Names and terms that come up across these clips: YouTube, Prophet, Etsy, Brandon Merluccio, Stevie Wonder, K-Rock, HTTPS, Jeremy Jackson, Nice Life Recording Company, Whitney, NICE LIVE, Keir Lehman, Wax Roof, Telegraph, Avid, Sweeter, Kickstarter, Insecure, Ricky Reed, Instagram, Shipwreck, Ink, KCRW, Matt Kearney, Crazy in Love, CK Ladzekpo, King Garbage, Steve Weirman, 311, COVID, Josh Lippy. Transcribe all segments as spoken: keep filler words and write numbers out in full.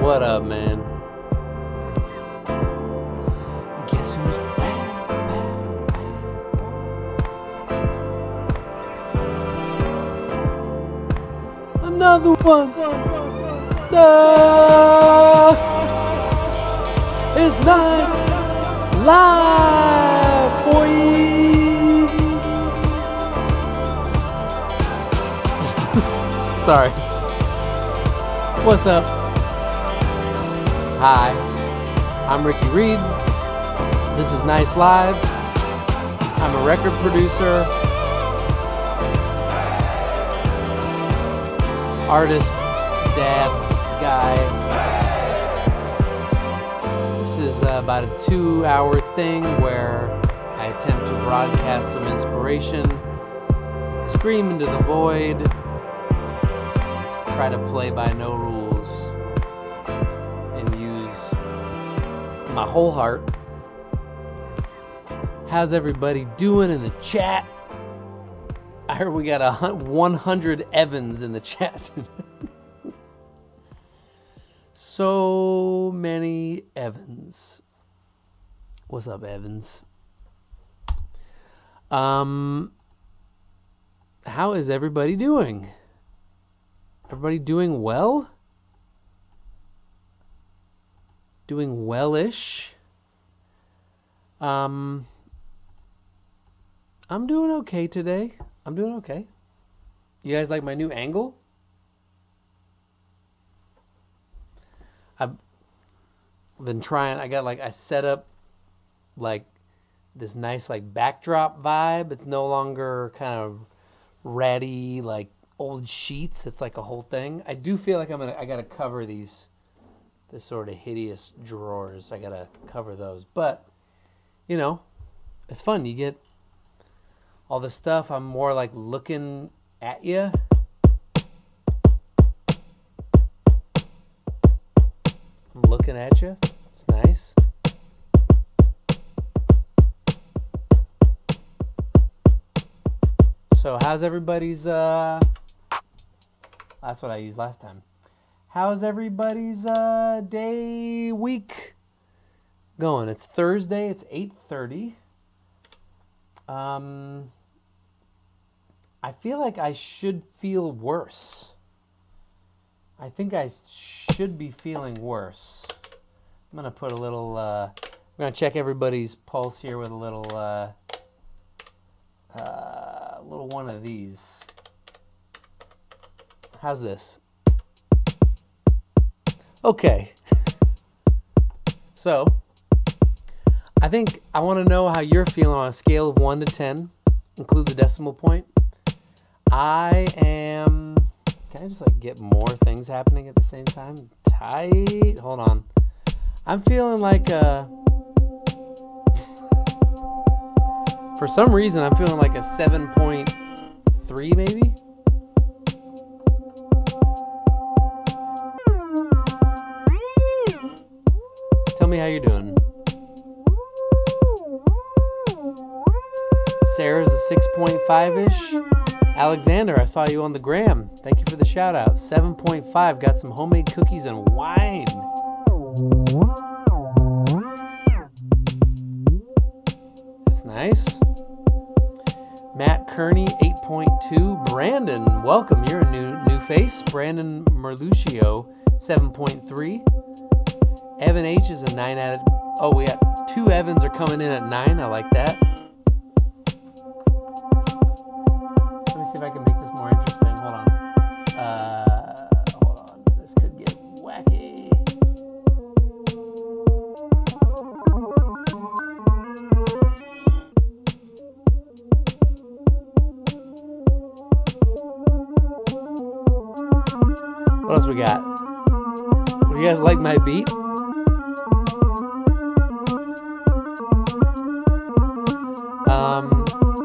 What up, man? Guess who's back? Another one. Uh, it's Nice Live, boy. Sorry. What's up? Hi, I'm Ricky Reed. This is Nice Live. I'm a record producer, artist, dad, guy. This is uh, about a two-hour thing where I attempt to broadcast some inspiration, scream into the void, try to play by no rules, my whole heart. How's everybody doing in the chat? I heard we got a one hundred Evans in the chat. So many Evans. What's up, Evans? Um, how is everybody doing? Everybody doing well? Doing well-ish. Um, I'm doing okay today. I'm doing okay. You guys like my new angle? I've been trying. I got like, I set up like this nice like backdrop vibe. It's no longer kind of ratty like old sheets. It's like a whole thing. I do feel like I'm gonna, I gotta cover these. This sort of hideous drawers, I gotta cover those. But, you know, it's fun. You get all this stuff. I'm more like looking at you. I'm looking at you. It's nice. So how's everybody's, uh, that's what I used last time. How's everybody's uh, day, week going? It's Thursday. It's eight thirty. Um, I feel like I should feel worse. I think I should be feeling worse. I'm going to put a little... Uh, I'm going to check everybody's pulse here with a little... Uh, uh, little one of these. How's this? Okay, so I think I want to know how you're feeling on a scale of one to ten, include the decimal point. I am, can I just like get more things happening at the same time? Tight, hold on. I'm feeling like a, for some reason I'm feeling like a seven point three maybe? Me how you're doing. Sarah's a six point five-ish. Alexander, I saw you on the gram. Thank you for the shout out. seven point five. Got some homemade cookies and wine. That's nice. Matt Kearney, eight point two. Brandon, welcome. You're a new new face. Brandon Merluccio, seven point three. Evan H is a nine out of, oh, we got two Evans are coming in at nine. I like that. Let me see if I can make this more interesting. Hold on. Uh, hold on. This could get wacky. What else we got? Do you guys like my beat?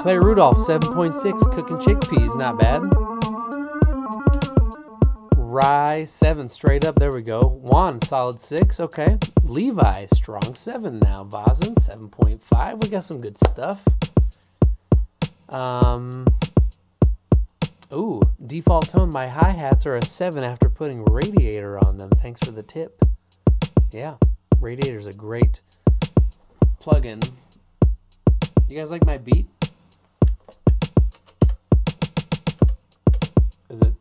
Claire Rudolph, seven point six, cooking chickpeas, not bad. Rye, seven, straight up, there we go. Juan, solid six, okay. Levi, strong seven now. Vazin, seven point five, we got some good stuff. Um, ooh, default tone, my hi-hats are a seven after putting Radiator on them. Thanks for the tip. yeah, Radiator's a great plug-in. You guys like my beat? Is it...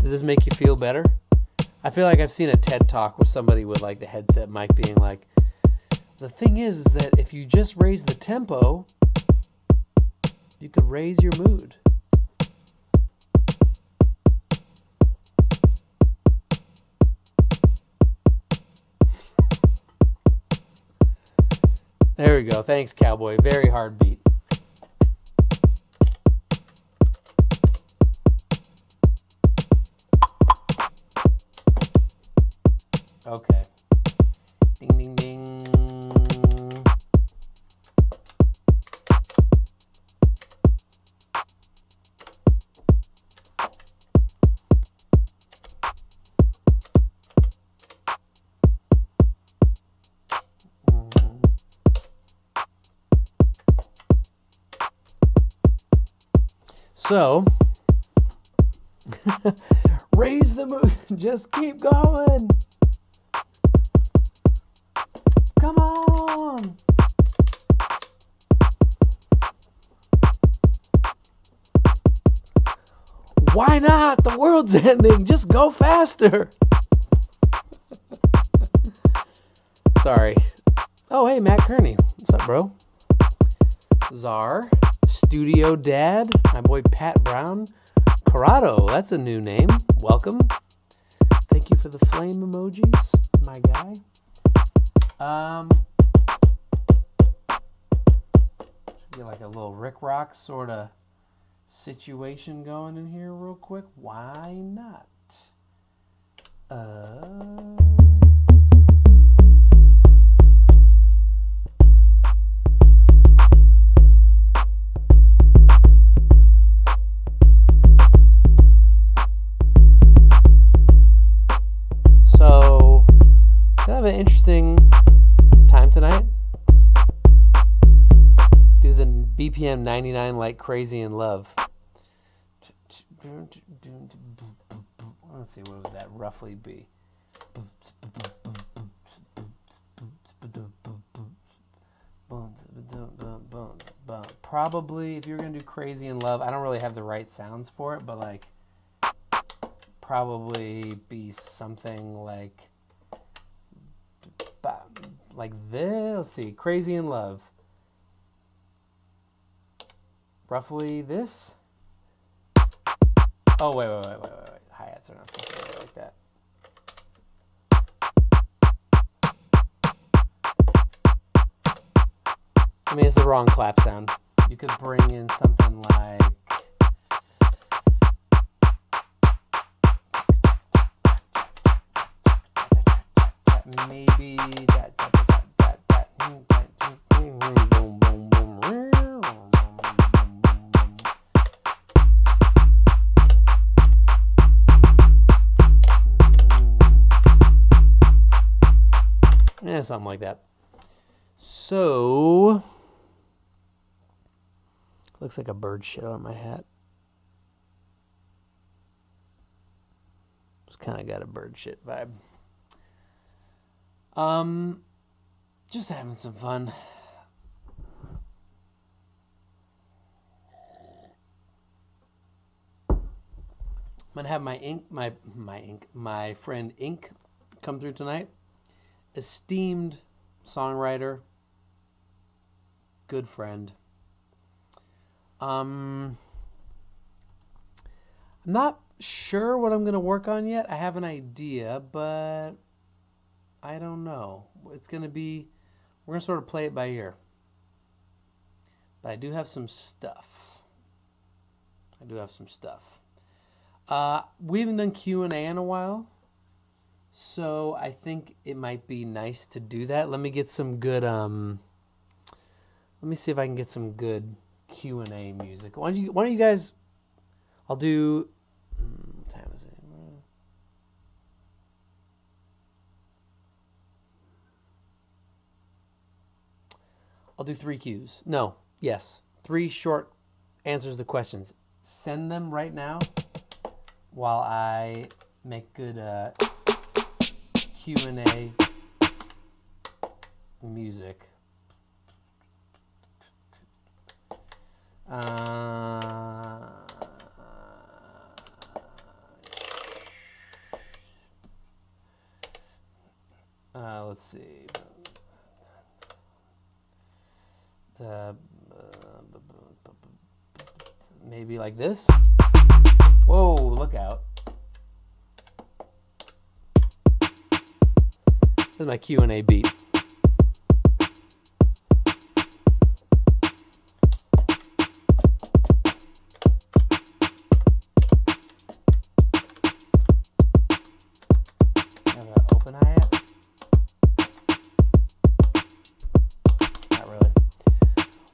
Does this make you feel better? I feel like I've seen a TED talk where somebody with like the headset mic being like, the thing is, is that if you just raise the tempo, you could raise your mood. There we go. Thanks, Cowboy. Very hard beat. Okay. Ding, ding, ding. So, raise the moon, just keep going. Come on. Why not? The world's ending. Just go faster. Sorry. Oh, hey, Matt Kearney. What's up, bro? Czar. Studio Dad, my boy Pat Brown, Corrado, that's a new name, welcome. Thank you for the flame emojis, my guy. Um, should get like a little Rick Rock sort of situation going in here real quick. Why not? Uh... Have an interesting time tonight. Do the B P M ninety-nine like Crazy in Love. Let's see, what would that roughly be? Probably, if you're gonna do Crazy in Love, I don't really have the right sounds for it, but like probably be something like like this. Let's see, Crazy in Love. Roughly this. Oh wait, wait, wait, wait, wait, wait. Hi-hats are not supposed to go like that. I mean, it's the wrong clap sound. You could bring in something like. Maybe that, that, that, that, that, yeah, something like that. So, looks like a bird shit on my hat. It's kind of got a bird shit vibe. Um, just having some fun. I'm gonna have my ink, my my ink, my friend Ink come through tonight. Esteemed songwriter, good friend. Um, I'm not sure what I'm gonna work on yet. I have an idea, but. I don't know. It's going to be, we're going to sort of play it by ear. But I do have some stuff. I do have some stuff. Uh, we haven't done Q and A in a while. So I think it might be nice to do that. Let me get some good, um, let me see if I can get some good Q and A music. Why don't you, why don't you guys, I'll do, what time is it? I'll do three Qs. No, yes. Three short answers to questions. Send them right now while I make good uh, Q and A music. Uh, uh, let's see. Uh, maybe like this. Whoa, look out. This is my Q and A beat.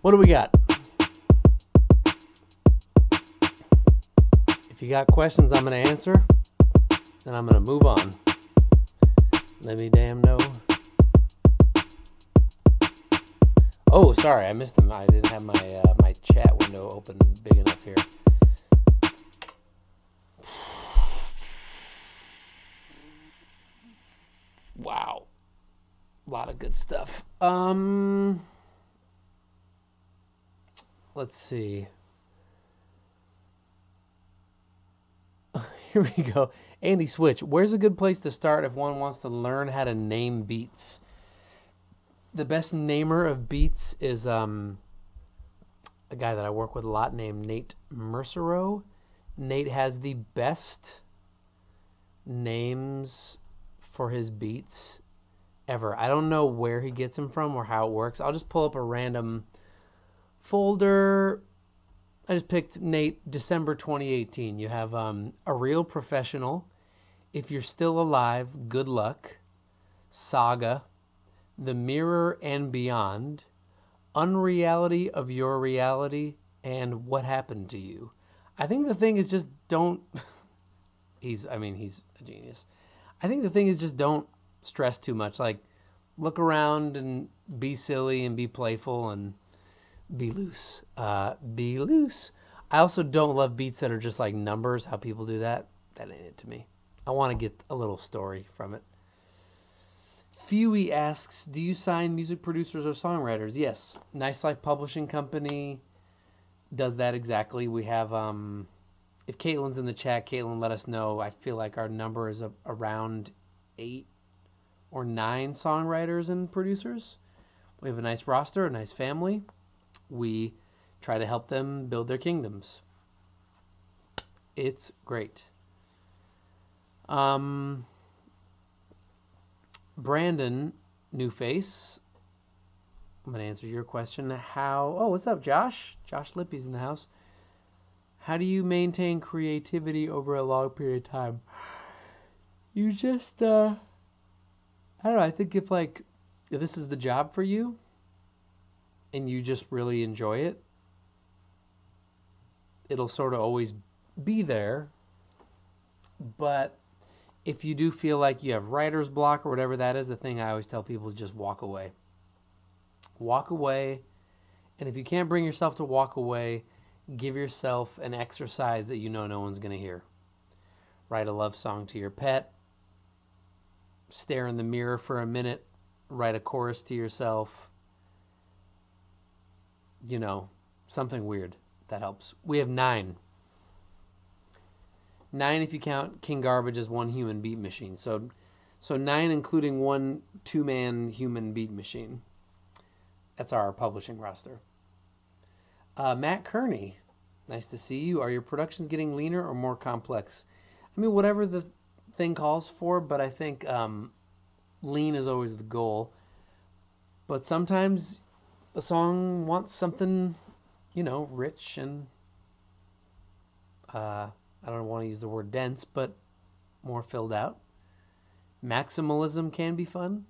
What do we got? If you got questions I'm going to answer, then I'm going to move on. Let me damn know. Oh, sorry, I missed them. I didn't have my uh, my chat window open big enough here. Wow. A lot of good stuff. Um... Let's see. Here we go. Andy Switch. Where's a good place to start if one wants to learn how to name beats? The best namer of beats is um, a guy that I work with a lot named Nate Mercereau. Nate has the best names for his beats ever. I don't know where he gets them from or how it works. I'll just pull up a random folder. I just picked Nate, December twenty eighteen. You have um, A Real Professional, If You're Still Alive, Good Luck, Saga, The Mirror and Beyond, Unreality of Your Reality, and What Happened to You. I think the thing is just don't... he's, I mean, he's a genius. I think the thing is just don't stress too much. Like, look around and be silly and be playful and be loose. Uh, be loose. I also don't love beats that are just like numbers, how people do that. That ain't it to me. I want to get a little story from it. Fewey asks, do you sign music producers or songwriters? Yes. Nice Life Publishing Company does that exactly. We have, um, if Caitlin's in the chat, Caitlin, let us know. I feel like our number is a, around eight or nine songwriters and producers. We have a nice roster, a nice family. We try to help them build their kingdoms. It's great. Um, Brandon, new face. I'm going to answer your question. How, oh, what's up, Josh? Josh Lippy's in the house. How do you maintain creativity over a long period of time? You just, uh, I don't know. I think if like, if this is the job for you, and you just really enjoy it, it'll sort of always be there. But if you do feel like you have writer's block or whatever that is, the thing I always tell people is just walk away. Walk away. And if you can't bring yourself to walk away, give yourself an exercise that you know no one's going to hear. Write a love song to your pet. Stare in the mirror for a minute. Write a chorus to yourself. You know, something weird. That helps. We have nine. Nine if you count King Garbage as one human beat machine. So so nine including one two-man human beat machine. That's our publishing roster. Uh, Matt Kearney, nice to see you. Are your productions getting leaner or more complex? I mean, whatever the thing calls for, but I think um, lean is always the goal. But sometimes the song wants something, you know, rich and, uh, I don't want to use the word dense, but more filled out. Maximalism can be fun.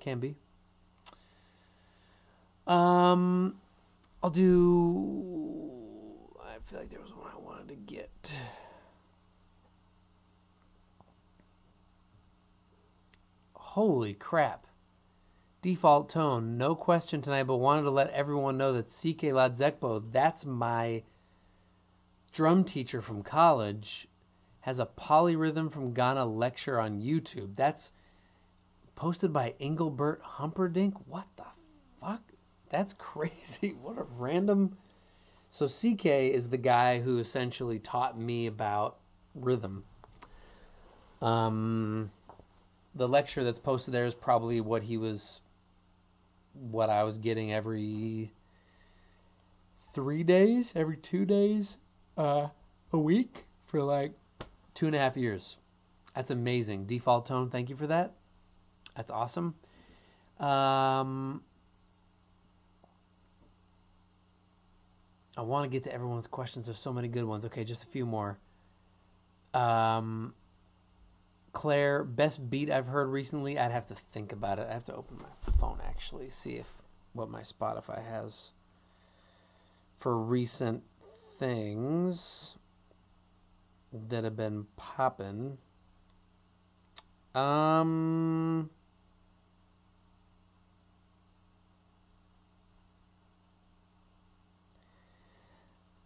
Can be. Um, I'll do, I feel like there was one I wanted to get. Holy crap. Default tone, no question tonight, but wanted to let everyone know that C K Ladzekpo, that's my drum teacher from college has a polyrhythm from Ghana lecture on YouTube. That's posted by Engelbert Humperdinck. What the fuck? That's crazy. What a random... So C K is the guy who essentially taught me about rhythm. Um, the lecture that's posted there is probably what he was, what I was getting every three days, every two days, uh, a week for like two and a half years. That's amazing. Default Tone, thank you for that. That's awesome. Um... I want to get to everyone's questions. There's so many good ones. Okay, just a few more. Um, Claire, best beat I've heard recently. I'd have to think about it. I have to open my phone, actually, see if what my Spotify has for recent things that have been popping. Um...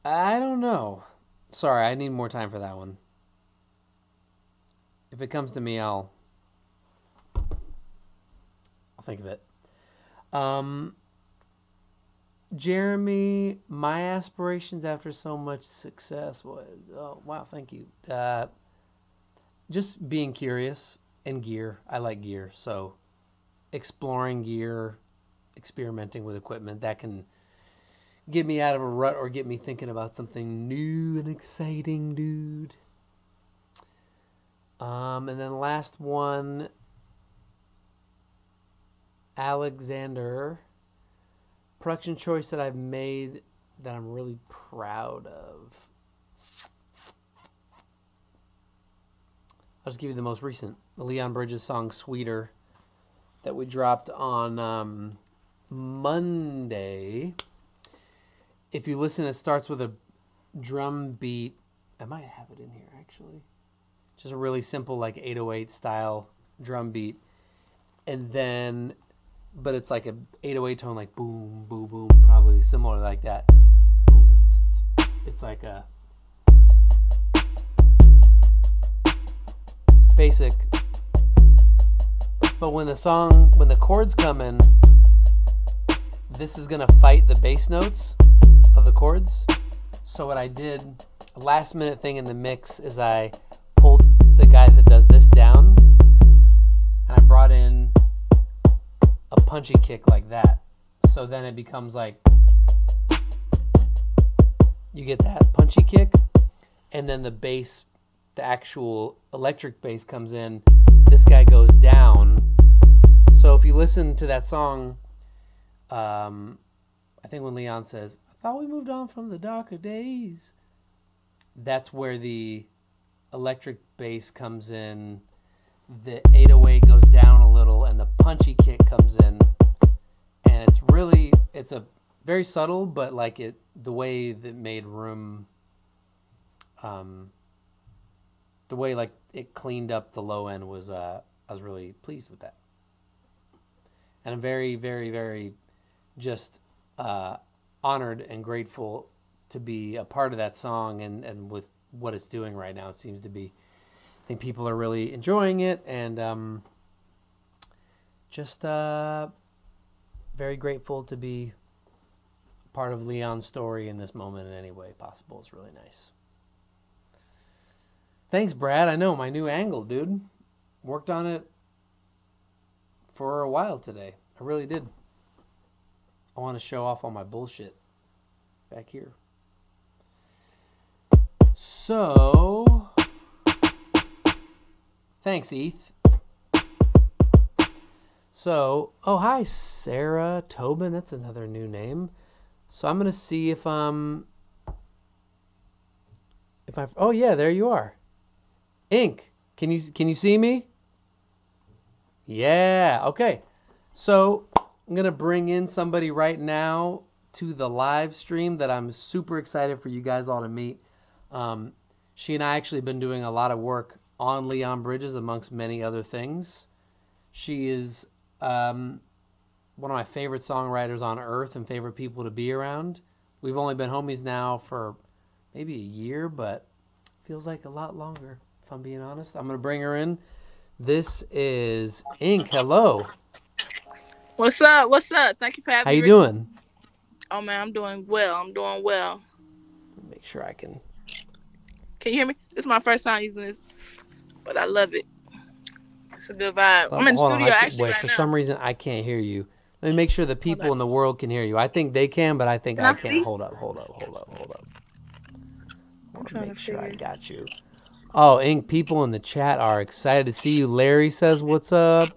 I don't know. Sorry, I need more time for that one. If it comes to me, I'll I'll think of it. Um, Jeremy, my aspirations after so much success was... Oh, wow, thank you. Uh, just being curious and gear. I like gear, so exploring gear, experimenting with equipment, that can... get me out of a rut or get me thinking about something new and exciting, dude. Um, and then last one, Alexander. Production choice that I've made that I'm really proud of. I'll just give you the most recent. The Leon Bridges song, Sweeter, that we dropped on um, Monday. If you listen, it starts with a drum beat. I might have it in here, actually. Just a really simple, like, eight oh eight style drum beat. And then, but it's like an eight oh eight tone, like, boom, boom, boom, probably similar like that. It's like a basic. But when the song, when the chords come in, this is going to fight the bass notes of the chords. So what I did, a last minute thing in the mix, is I pulled the guy that does this down and I brought in a punchy kick like that. So then it becomes like, you get that punchy kick, and then the bass, the actual electric bass comes in, this guy goes down. So if you listen to that song, um, I think when Leon says, "Thought we moved on from the darker days," that's where the electric bass comes in, the eight oh eight goes down a little, and the punchy kick comes in. And it's really, it's a very subtle, but like it, the way that made room, um, the way like it cleaned up the low end was, uh, I was really pleased with that. And I'm very, very, very just, uh, honored and grateful to be a part of that song, and, and with what it's doing right now, it seems to be, I think people are really enjoying it, and um, just uh, very grateful to be part of Leon's story in this moment in any way possible. It's really nice. Thanks, Brad. I know, my new angle, dude. Worked on it for a while today. I really did. I want to show off all my bullshit back here. So, thanks, Eth. So, oh, hi, Sarah Tobin. That's another new name. So I'm going to see if um, if I, oh yeah, there you are. Ink, can you, can you see me? Yeah, okay. So I'm going to bring in somebody right now to the live stream that I'm super excited for you guys all to meet. Um, she and I actually have been doing a lot of work on Leon Bridges, amongst many other things. She is um, one of my favorite songwriters on earth and favorite people to be around. We've only been homies now for maybe a year, but feels like a lot longer, if I'm being honest. I'm going to bring her in. This is Ink. Hello. What's up? What's up? Thank you for having me. How you me. doing? Oh, man, I'm doing well. I'm doing well. Make sure I can. Can you hear me? This is my first time using this, but I love it. It's a good vibe. Well, I'm in the studio on. actually Wait, right for now. For some reason, I can't hear you. Let me make sure the people in the world can hear you. I think they can, but I think can I, I can't. Hold up, hold up, hold up, hold up. I want to make to sure I got you. Oh, Ink, people in the chat are excited to see you. Larry says, what's up?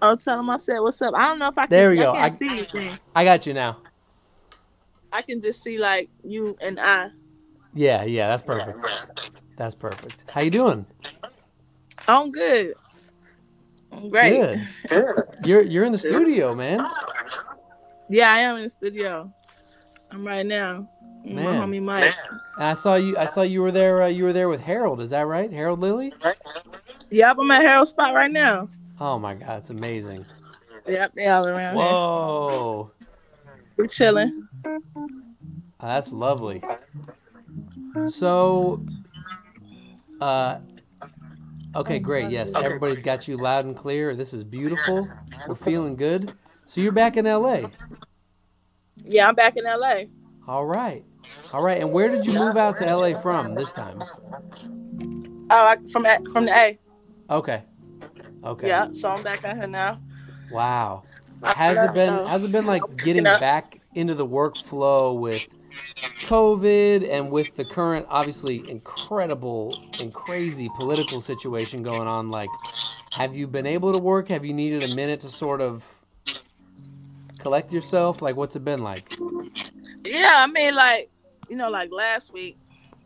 Oh, tell him I said, what's up? I don't know if I can, there we go. I can't I, see anything. I got you now. I can just see, like, you and I. Yeah, yeah, that's perfect. That's perfect. How you doing? I'm good. I'm great. Good. You're you're in the studio, man. Yeah, I am in the studio. I'm right now. I'm man. My homie Mike. And I saw you. I saw you were there. Uh, you were there with Harold. Is that right? Harold Lily. Yep, I'm at Harold's spot right now. Oh my God, it's amazing. Yep, they all around. Whoa. Here. We're chilling. Oh, that's lovely. So, uh, okay, great. Yes, everybody's got you loud and clear. This is beautiful. We're feeling good. So you're back in L A. Yeah, I'm back in L A. All right, all right. And where did you move out to L A from this time? Oh, I, from a, from the A. Okay, okay. Yeah, so I'm back out here now. Wow. Has it been? Has it been like getting back into the workflow with COVID and with the current obviously incredible and crazy political situation going on? Like, have you been able to work? Have you needed a minute to sort of collect yourself? Like, what's it been like? Yeah, I mean, like, you know, like last week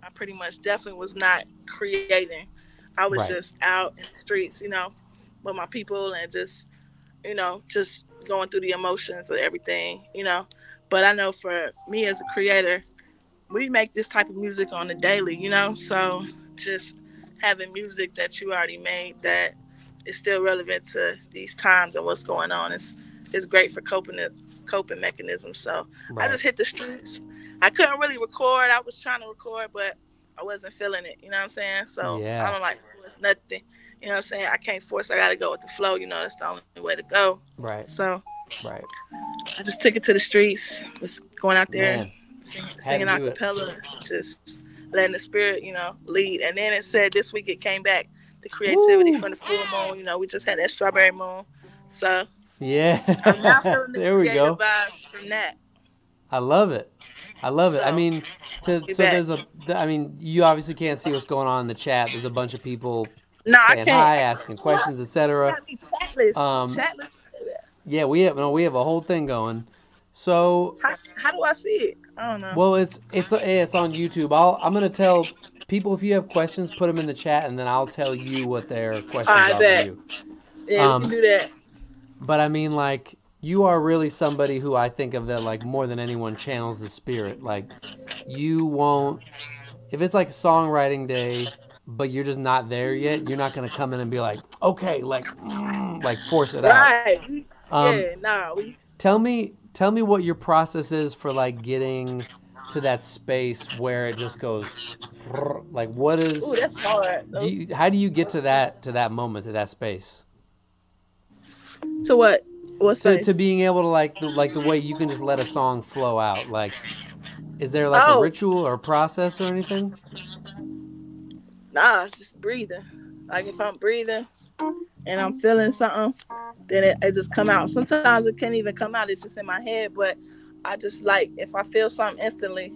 I pretty much definitely was not creating. I was right. just out in the streets, you know, with my people and just, you know, just going through the emotions of everything, you know. But I know for me as a creator, we make this type of music on the daily, you know? So just having music that you already made that is still relevant to these times and what's going on is, is great for coping coping mechanisms. So right. I just hit the streets. I couldn't really record. I was trying to record, but I wasn't feeling it, you know what I'm saying? So yeah. I don't like nothing, you know what I'm saying? I can't force. I got to go with the flow, you know? That's the only way to go. Right. So. Right. I just took it to the streets, was going out there, sing, singing a cappella, just letting the spirit, you know, lead. And then it said this week it came back, the creativity Woo. From the full moon. You know, we just had that strawberry moon. So yeah, I'm now feeling the there we go. Vibes from that. I love it. I love so, it. I mean, to, so back. there's a. I mean, you obviously can't see what's going on in the chat. There's a bunch of people no, saying I can't. hi, asking questions, et cetera. Chatless. Um, chatless. Yeah, we have no, we have a whole thing going. So how, how do I see it? I don't know. Well, it's it's it's on YouTube. I'll I'm gonna tell people if you have questions, put them in the chat, and then I'll tell you what their questions I are bet. for you. Yeah, um, we can do that. But I mean, like, you are really somebody who I think of that, like, more than anyone channels the spirit. Like, you won't, if it's like songwriting day, but you're just not there yet, you're not going to come in and be like, okay, like, mm, like force it right. out. Um, yeah, nah, we... Tell me, tell me what your process is for, like, getting to that space where it just goes, like, what is, Ooh, that's hard. Those... do you, how do you get to that, to that moment, to that space? To what? What space? To, to being able to, like, the, like, the way you can just let a song flow out. Like, is there, like, oh. a ritual or a process or anything? Nah, it's just breathing. Like, if I'm breathing and I'm feeling something, then it, it just come out. Sometimes it can't even come out. It's just in my head. But I just, like, if I feel something instantly,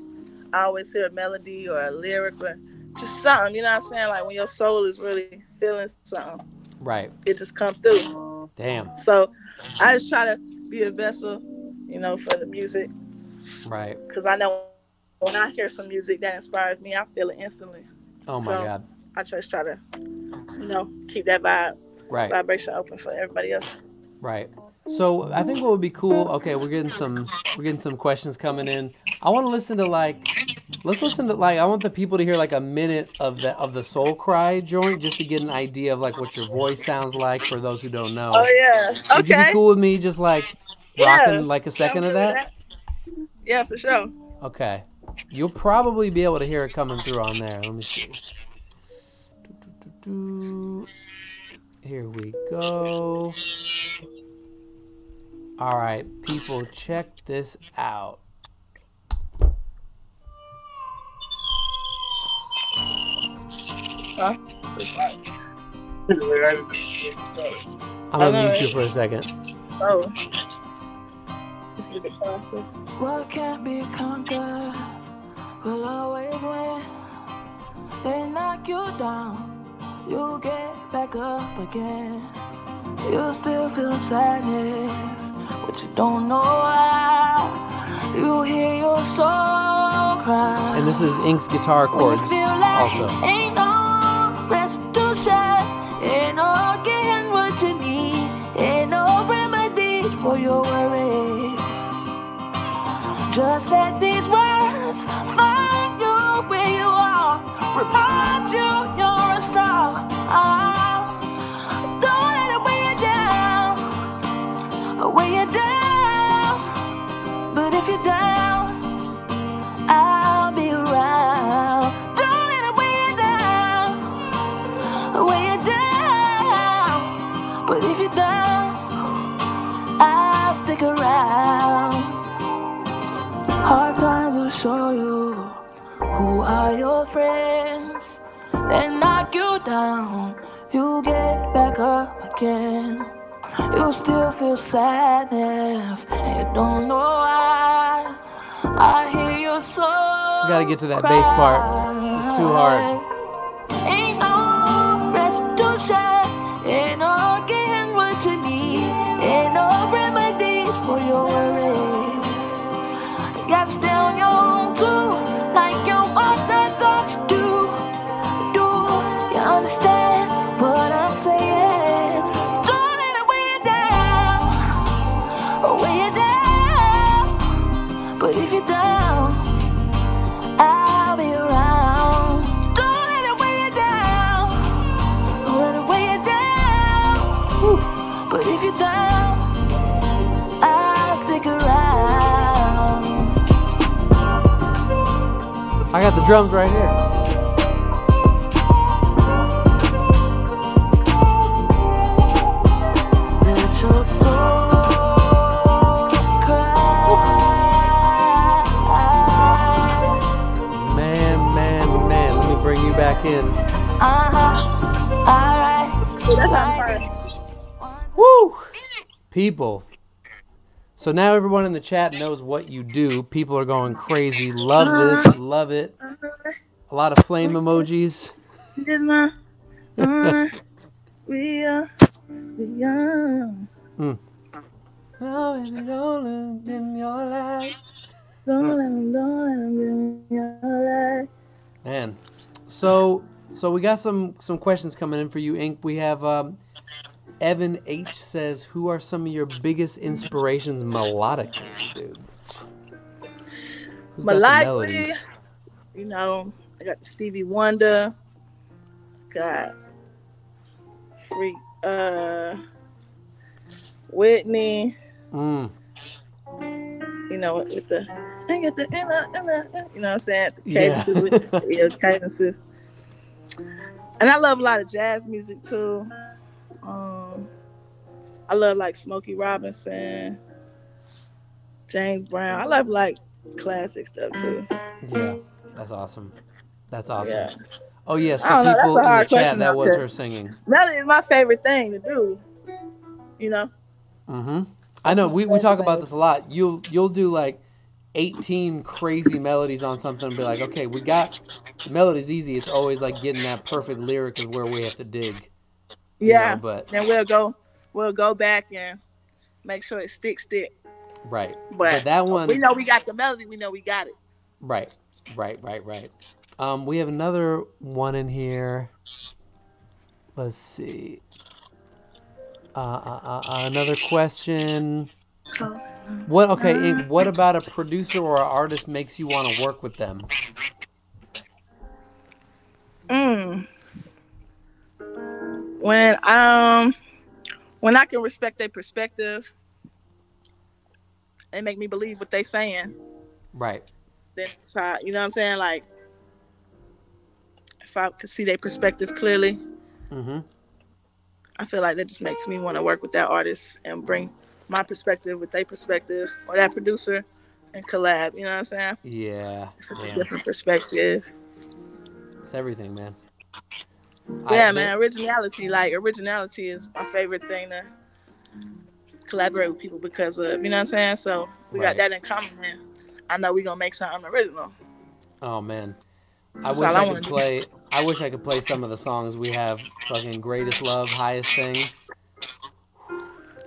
I always hear a melody or a lyric or just something. You know what I'm saying? Like, when your soul is really feeling something. Right. It just comes through. Damn. So I just try to be a vessel, you know, for the music. Right. Because I know when I hear some music that inspires me, I feel it instantly. Oh my so God! I just try to, you know, keep that vibe, right. vibration open for everybody else. Right. So I think what would be cool. Okay, we're getting some, we're getting some questions coming in. I want to listen to like, let's listen to like, I want the people to hear like a minute of the of the Soul Cry joint, just to get an idea of like what your voice sounds like for those who don't know. Oh yeah. Okay. Would you be cool with me just like rocking yeah. like a second yeah, of that? that? Yeah, for sure. Okay. You'll probably be able to hear it coming through on there. Let me see. Here we go. All right, people, check this out. I'm gonna mute you for a second. Oh. Just a bit faster. What can't be conquered will always win. They knock you down, you get back up again. You still feel sadness, but you don't know why. You hear your soul cry. And this is Ink's guitar chords also. Ain't no restitution. Ain't no getting what you need. Ain't no remedy for your worries. Just let these words find you where you are. Remind you you're a star. Oh, don't let it weigh you down. Weigh you down. But if you're down, I'll be around. Don't let it weigh you down. Weigh you down. But if you're down, I'll stick around. Hard times will show you who are your friends. They knock you down, you get back up again. You still feel sadness, and you don't know why. I hear your soul. You gotta get to that cry. Bass part. It's too hard. Ain't no restitution. Ain't no getting what you need. Ain't no remedy for your worries. You gotta stay on your own too, like your other thoughts do. Do you understand what I'm saying? Don't let it weigh you down, weigh you down. But if you're down, I'll be around. But if you're down, I'll stick around. I got the drums right here. Let your soul cry. Man, man, man, let me bring you back in. Uh-huh. All right. Woo! People. So now everyone in the chat knows what you do. People are going crazy. Love this. Love it. A lot of flame emojis. We are. We are. Mm. Don't let me your life. Don't let me, don't let me your life. Man. So, so we got some, some questions coming in for you, Ink. We have... Um, Evan H says, who are some of your biggest inspirations melodically, dude? Who's melodically, you know, I got Stevie Wonder, got Freak, uh, Whitney, mm. you know, with the, I got the, you know what I'm saying? The cadences, yeah. With the, you know, cadences. And I love a lot of jazz music too. Um, I love like Smokey Robinson, James Brown. I love like classic stuff too. Yeah, that's awesome. That's awesome. Yeah. Oh yes, for people know, that's a hard in the chat, that was her singing. Melody is my favorite thing to do. You know. Mhm. I know we, we talk thing. about this a lot. You'll you'll do like eighteen crazy melodies on something and be like, okay, we got melody's easy. It's always like getting that perfect lyric is where we have to dig. Yeah, you know, but then we'll go, we'll go back and make sure it sticks, stick. Right, but, but that one, we know we got the melody. We know we got it. Right, right, right, right. Um, we have another one in here. Let's see. Uh, uh, uh, uh another question. What? Okay, Ink, what about a producer or an artist makes you want to work with them? Mm. When um when I can respect their perspective, they make me believe what they're saying. Right. then inside, you know what I'm saying? Like, if I could see their perspective clearly, mm-hmm. I feel like that just makes me want to work with that artist and bring my perspective with their perspectives, or that producer, and collab. You know what I'm saying? Yeah. It's just yeah. a different perspective. It's everything, man. Yeah, I, man. They, originality, like originality, is my favorite thing to collaborate with people because of. You know what I'm saying? So we right. got that in common, man. I know we gonna make something original. Oh man, I That's wish I, I could play. Do. I wish I could play some of the songs we have. Fucking Greatest Love, Highest Thing.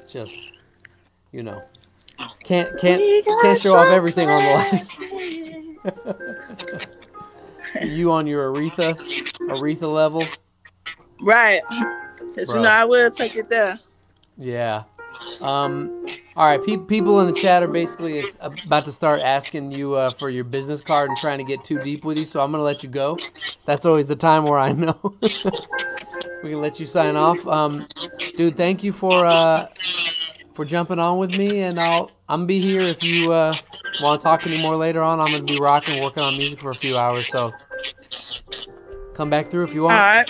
Just, you know, can't can't can't show off everything on the line. You on your Aretha, Aretha level, right? Cause Bro. you know I will take it there. Yeah. Um. All right. Pe- people in the chat are basically about to start asking you uh, for your business card and trying to get too deep with you. So I'm gonna let you go. That's always the time where I know we can let you sign off. Um, dude, thank you for uh for jumping on with me, and I'll I'm be here if you uh. want to talk anymore later on. I'm going to be rocking, working on music for a few hours, so come back through if you want. All right.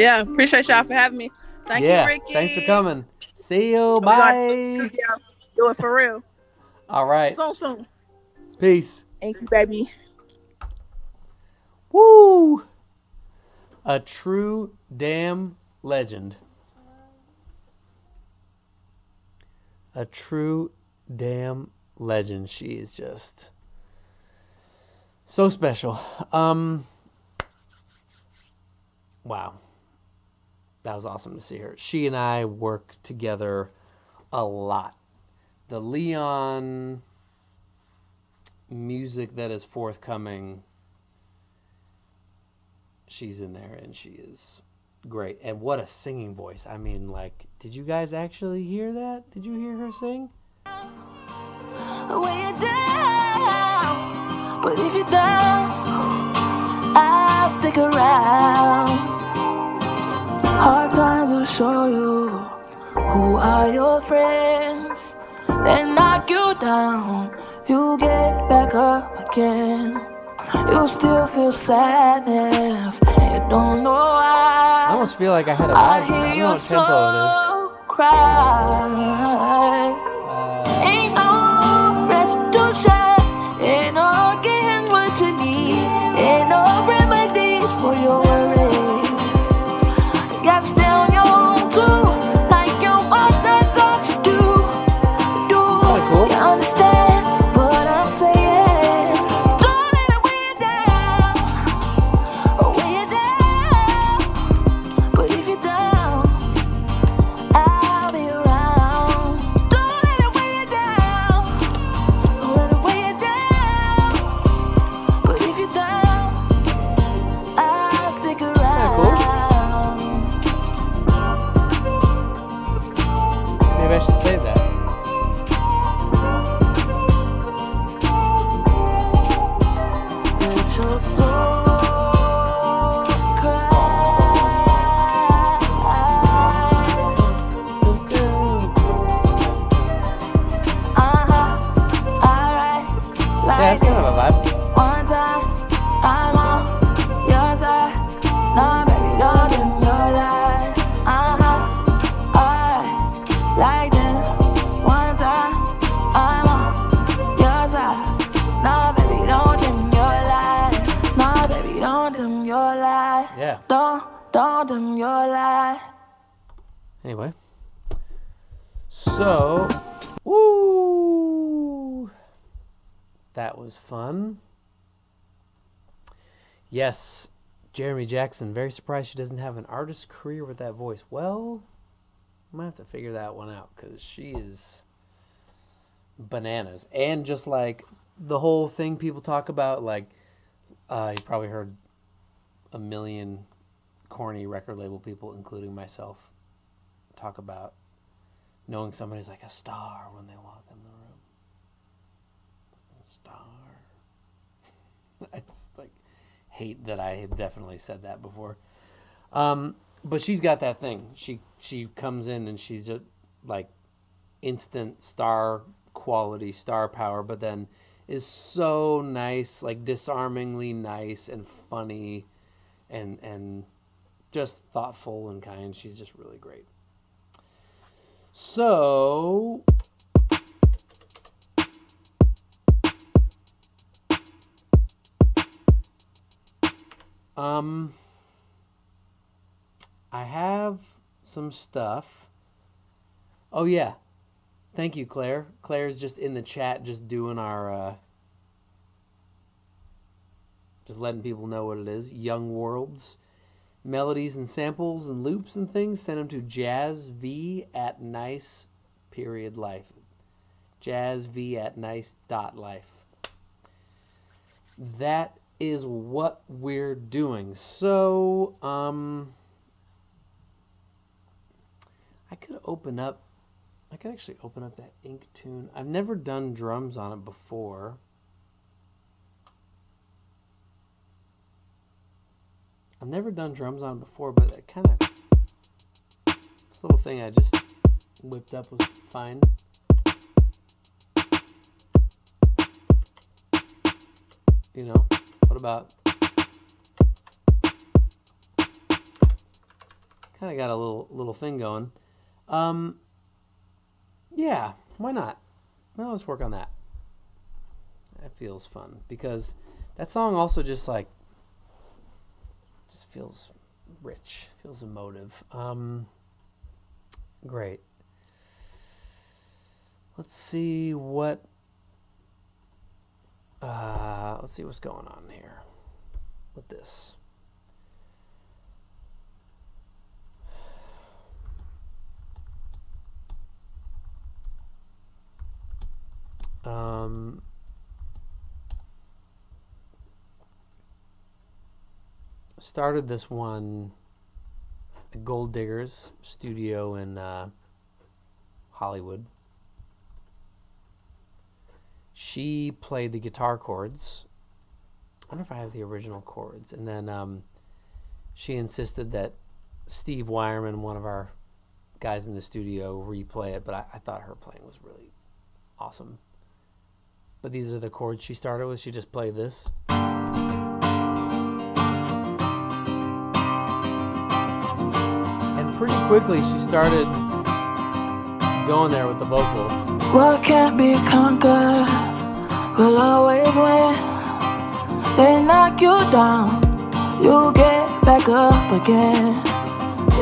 Yeah, appreciate y'all for having me. Thank yeah, you, Ricky. Thanks for coming. See you. Bye. Do it for real. All right. So soon. Peace. Thank you, baby. Woo. A true damn legend. A true damn legend. She is just so special. Um wow, that was awesome to see her. She and I work together a lot. The Leon music that is forthcoming, she's in there, and she is great. And what a singing voice. I mean, like, did you guys actually hear that? Did you hear her sing? Way down, but if you're down, I'll stick around. Hard times will show you who are your friends. They knock you down, you get back up again. You still feel sadness, and you don't know why. I almost feel like I had a vibe. I hear you so cry. Ain't no restitution, ain't no getting what you need, ain't no remedies for your worries. You gotta stay on your own too, like your mother thought you do. Do oh, cool. You understand what I'm saying? Don't let it weigh you down, weigh you down. But if you're down, I'll be around. I should say that. Let your soul cry. Uh-huh. Alright. Yeah, that's kind of a vibe. One time, I'm on your side. No, baby, don't ignore that. Uh-huh. Alright. Like Don't dim your light. Anyway. So. Woo. That was fun. Yes. Jeremy Jackson. Very surprised she doesn't have an artist career with that voice. Well, I'm going to have to figure that one out, because she is bananas. And just like the whole thing people talk about, like, uh, you probably heard a million corny record label people, including myself, talk about knowing somebody's like a star when they walk in the room. A star. I just like hate that I have definitely said that before. Um, but she's got that thing. She she comes in and she's just like instant star quality, star power, but then is so nice, like disarmingly nice and funny and and just thoughtful and kind. She's just really great. So um I have some stuff. Oh yeah. Thank you, Claire. Claire's just in the chat, just doing our, uh, just letting people know what it is. Young Worlds, melodies and samples and loops and things. Send them to jazzv at nice period life. jazzv at nice dot life. That is what we're doing. So, um, I could open up. I could actually open up that Ink tune. I've never done drums on it before. I've never done drums on it before, but it kind of, this little thing I just whipped up was fine. You know, what about? Kind of got a little little thing going. Um. Yeah, why not? Well, let's work on that. That feels fun because that song also just like just feels rich, feels emotive. Um, great. Let's see what. Uh, let's see what's going on here with this. Um, started this one at Gold Diggers studio in uh, Hollywood. She played the guitar chords. I wonder if I have the original chords. And then um, she insisted that Steve Weirman, one of our guys in the studio, replay it, but I, I thought her playing was really awesome. But these are the chords she started with. She just played this. And pretty quickly she started going there with the vocal. What can't be conquered will always win. They knock you down, you get back up again.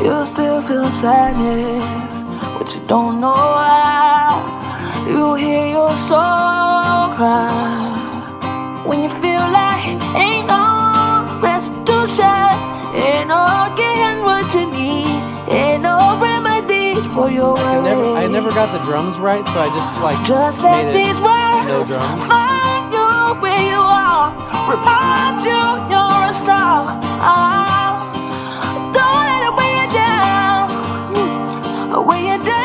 You still feel sadness, but you don't know why. You hear your soul cry when you feel like ain't no restitution, ain't no getting what you need, ain't no remedy for your worries. I never, I never got the drums right, so I just like just made let it these words no find you where you are, remind you you're a star. Oh, don't let it weigh you down, weigh you down.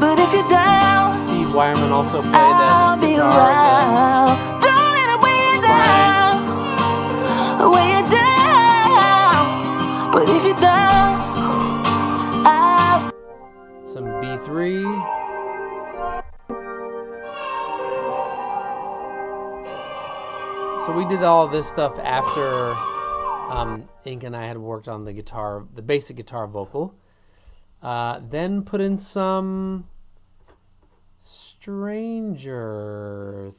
But if you're down, Weirman also played that his guitar. Don't let it weigh you down, weigh you down. But if you're down, I'll... Some B three. So we did all this stuff after um, Ink and I had worked on the guitar, the basic guitar vocal. Uh, then put in some Stranger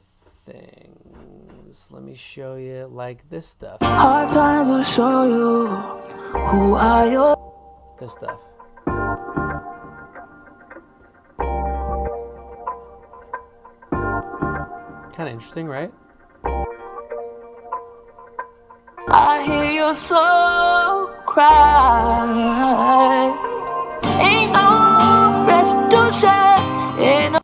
Things. Let me show you like this stuff. Hard times will show you who are you. This stuff. Kind of interesting, right? I hear your soul cry. Ain't no restitution. Ain't no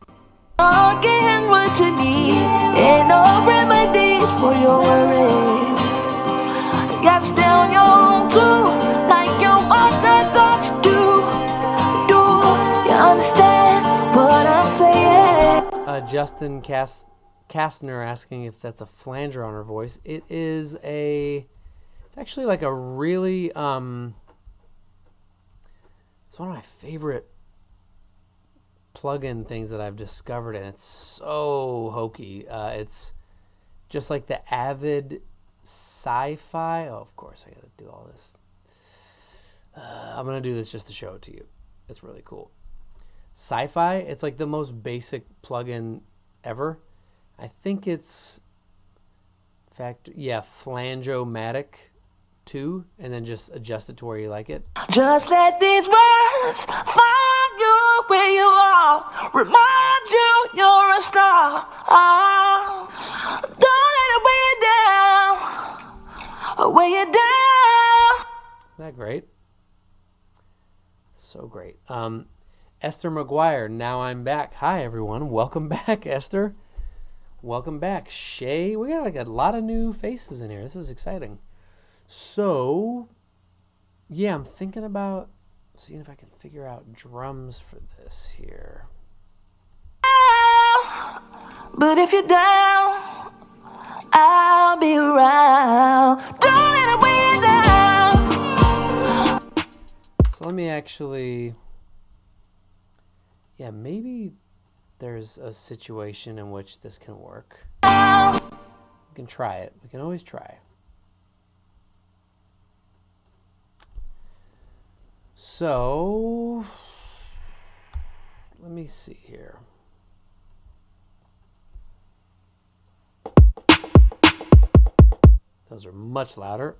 getting what you need, ain't no remedies for your worries. You gotta stay on your own too, like your other thoughts do. Do you understand what I'm saying? Uh, Justin Cast Kastner asking if that's a flanger on her voice. It is a. It's actually like a really. Um, it's one of my favorite plugin things that I've discovered, and it's so hokey. Uh, it's just like the Avid Sci-Fi. Oh, of course, I gotta do all this. Uh, I'm gonna do this just to show it to you. It's really cool. Sci-Fi. It's like the most basic plugin ever. I think it's fact. Yeah, Flange-O-Matic two, and then just adjust it to where you like it. Just let these words find you where you are. Remind you you're a star. Oh, don't let it weigh you down. Weigh you down. Isn't that great? So great. Um, Esther McGuire, now I'm back. Hi, everyone. Welcome back, Esther. Welcome back, Shay. We got like a lot of new faces in here. This is exciting. So, yeah, I'm thinking about seeing if I can figure out drums for this here. But if you're down, I'll be around. Don't let it weigh you down. So let me actually... Yeah, maybe there's a situation in which this can work. We can try it. We can always try. So, let me see here. Those are much louder.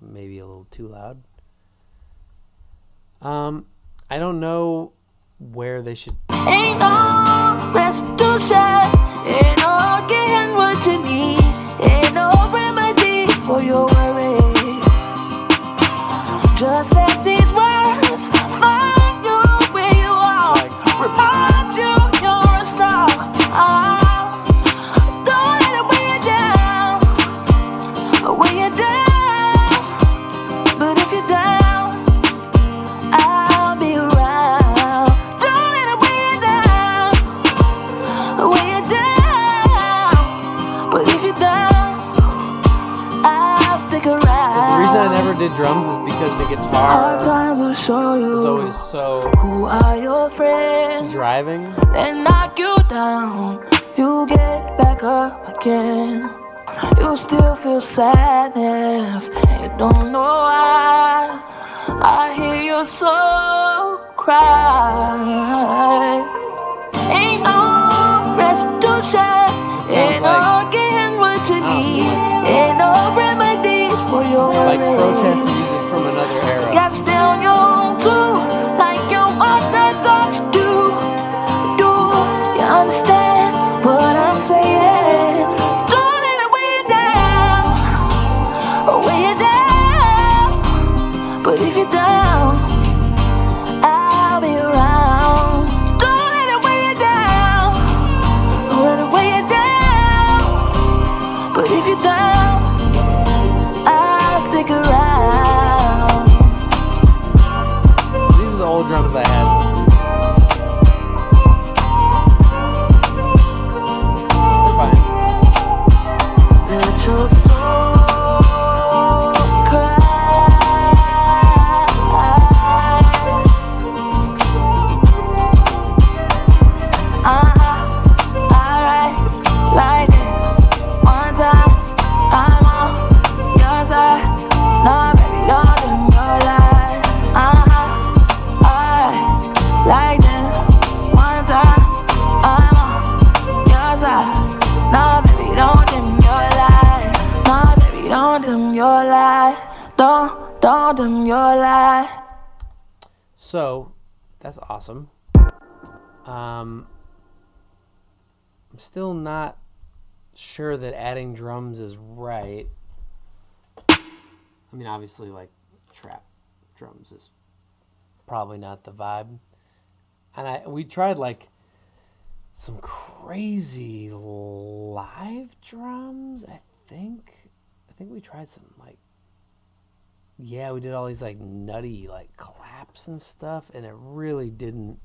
Maybe a little too loud. Um, I don't know where they should. Ain't no restitution, ain't no getting what you need, ain't no remedy for your worries. Just let these words find you where you are, remind you you're a star. Oh, don't let it weigh you down, weigh you down. But if you're down, I'll be around. Don't let it weigh you down, weigh you down. But if you're down, I'll stick around. The reason I never did drums is because the guitar is always so who are your friends driving and knock you down. You get back up again. You still feel sadness and you don't know why. I hear your soul cry. Ain't no restitution, ain't no getting what you need, ain't no remedy for your like protest music from another era. Got still young too, like your other thoughts do, do. You understand what I'm saying? Don't let it weigh you down, weigh you down. But if you're down, I'll be around. Don't let it weigh you down, don't let it weigh you down. But if you're down, I'll stick around. Old drums I had. They're fine. Let your soul your life, don't don't dim your life. So that's awesome. um I'm still not sure that adding drums is right. I mean, obviously, like, trap drums is probably not the vibe, and I we tried like some crazy live drums. I think I think we tried some, like, yeah, we did all these, like, nutty, like, claps and stuff, and it really didn't,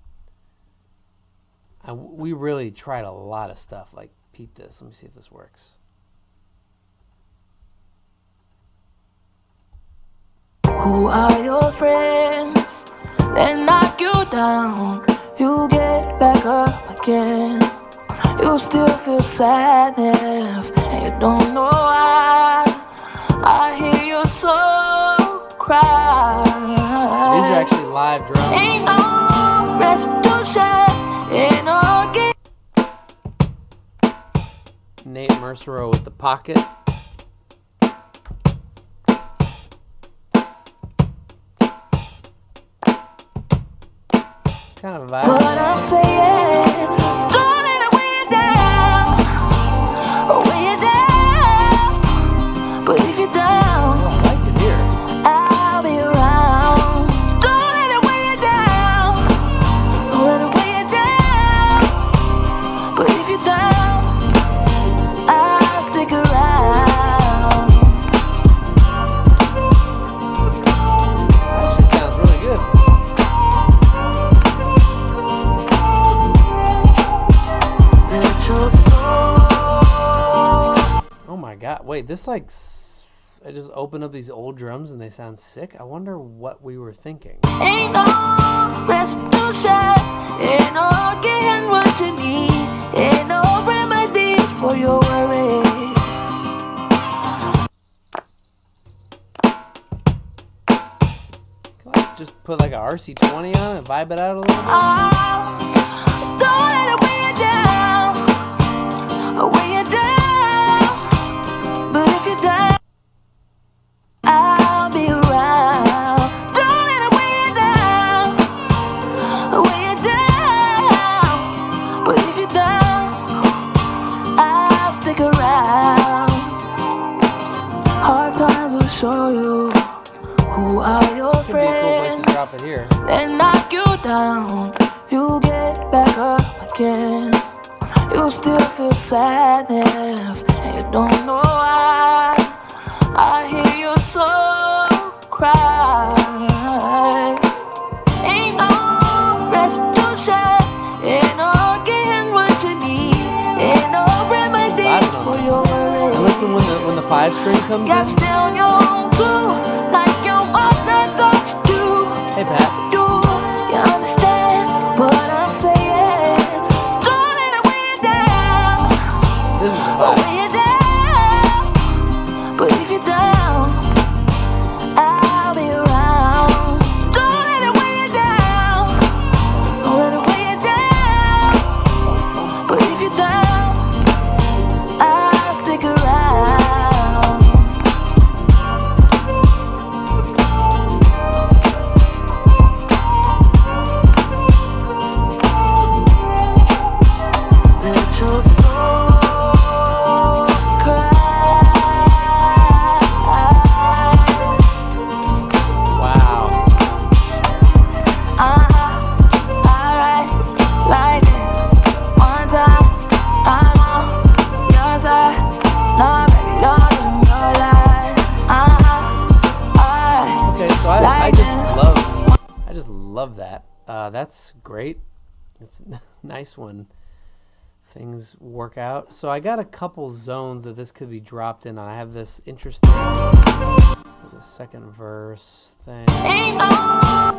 I, we really tried a lot of stuff, like, peep this, let me see if this works. Who are your friends that knock you down, you get back up again. You still feel sadness, and you don't know why. I hear your soul cry. These are actually live drums. Ain't no restitution, ain't no gift. Nate Mercereau with the pocket. Kind of vibe. What I'm saying. Wait, this like, I just opened up these old drums and they sound sick. I wonder what we were thinking. Ain't no restitution, ain't no getting what you need, ain't no remedy for your worries. Can I just put like an R C twenty on and vibe it out a little bit? Oh, don't let it weigh you down, weigh you down. I'll be around. Don't let it weigh you down, weigh you down. But if you're down, I'll stick around. Hard times will show you who are your could friends. Cool drop it here. They knock you down, you get back up again. You still feel sadness, and you don't know why. I hear your soul cry. Ain't no restitution, ain't no getting what you need, ain't no remedy for your worries. And listen when the when the five string comes in. Still your own too, like your other thoughts do. Hey Pat. Do you understand what I'm saying? Don't let it weigh you down. This is the vibe. That's great. It's a nice when things work out. So I got a couple zones that this could be dropped in on. I have this interesting, there's a second verse thing. Uh,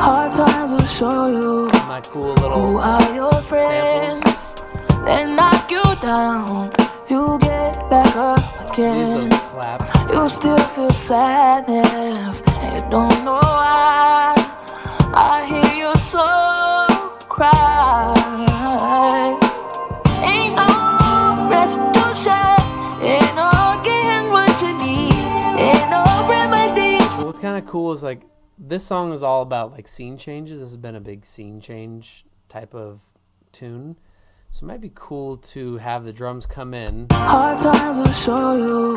Hard times will show you my cool little who are your friends. They knock you down, you get back up again. You still feel sadness, and you don't know why. I hear your soul cry. Ain't no restitution, ain't no getting what you need, ain't no remedy. So what's kind of cool is like this song is all about like scene changes. This has been a big scene change type of tune. So it might be cool to have the drums come in. Hard times will show you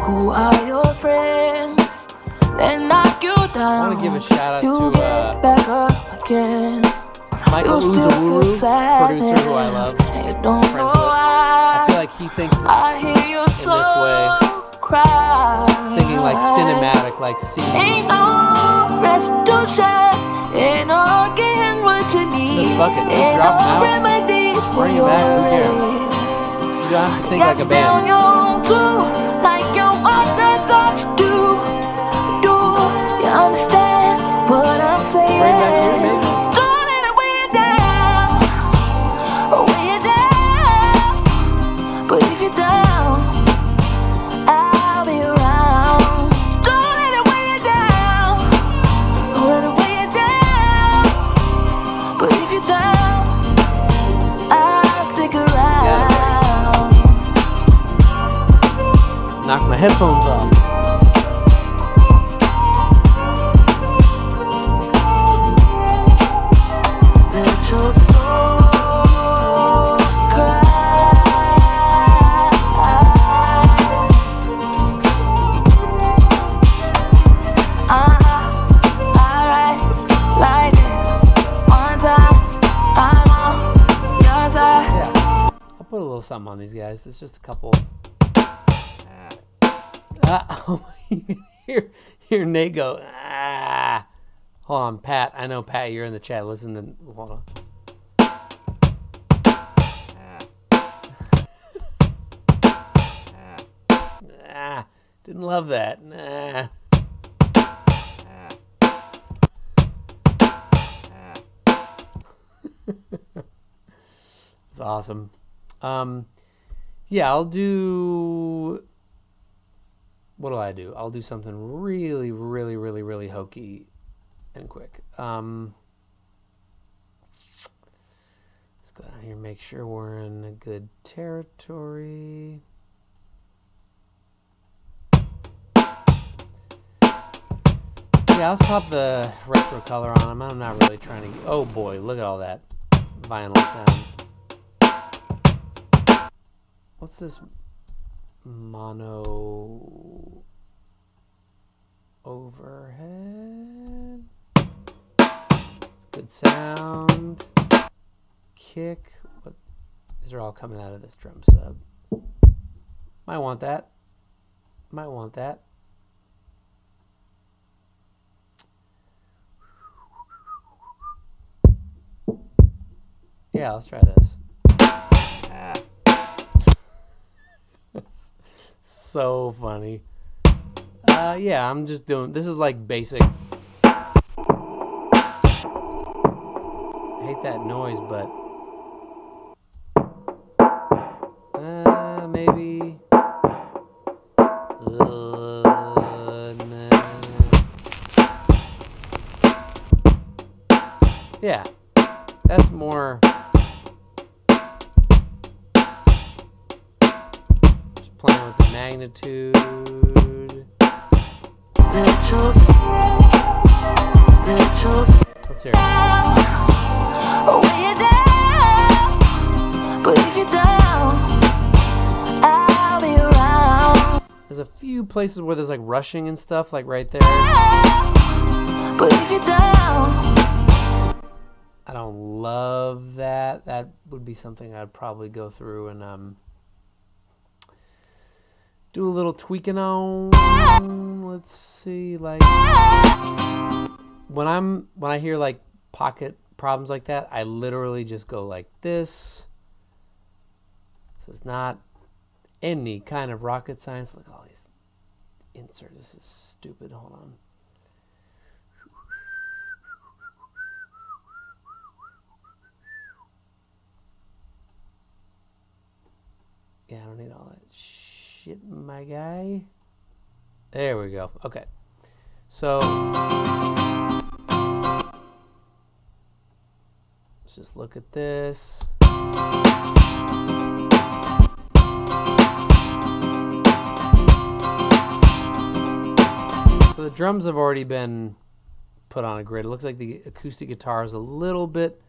who are your friends. They knock you down. I want to give a shout out you to uh, back up again. Michael Uzawuru, producer who I love. You don't know why. I feel like he thinks I hear your in soul this way. Cry. Thinking like cinematic, like scenes. Ain't no restitution, ain't no getting what you need. Just bucket, just drop no them out. Just bring it back, who cares? You don't have to think like a band. Thoughts do, do you understand what I'm saying? right back here, maybe. Darling, we're down, we're down. But if you're down, I'll be around. Darling, we're down, we're down. But if you're down, I'll stick around. Knock my headphones off. Something on these guys. It's just a couple. Ah. Ah. Oh, here, here, Nate go. Ah. Hold on, Pat. I know, Pat, you're in the chat. Listen to. Hold on. Ah. Ah. Didn't love that. Nah. It's awesome. Um, yeah, I'll do, what'll I do? I'll do something really, really, really, really hokey and quick. Um, let's go down here and make sure we're in a good territory. Yeah, I'll pop the retro color on them. I'm not really trying to, oh boy, look at all that vinyl sound. What's this mono overhead? It's good sound. Kick. What? These are all coming out of this drum sub. Might want that. Might want that. Yeah, let's try this. Ah. That's so funny. Uh, yeah, I'm just doing, this is like basic. I hate that noise, but. Uh, maybe. Uh, nah. Yeah, that's more. Playing with the magnitude. Let's hear it. There's a few places where there's like rushing and stuff, like right there. I don't love that. That would be something I'd probably go through and um. do a little tweaking on. Let's see, like when I'm when I hear like pocket problems like that, I literally just go like this. This is not any kind of rocket science. Look at all these inserts. This is stupid. Hold on. Yeah, I don't need all that shit. Shit, my guy. There we go. Okay. So let's just look at this. So the drums have already been put on a grid. It looks like the acoustic guitar is a little bit,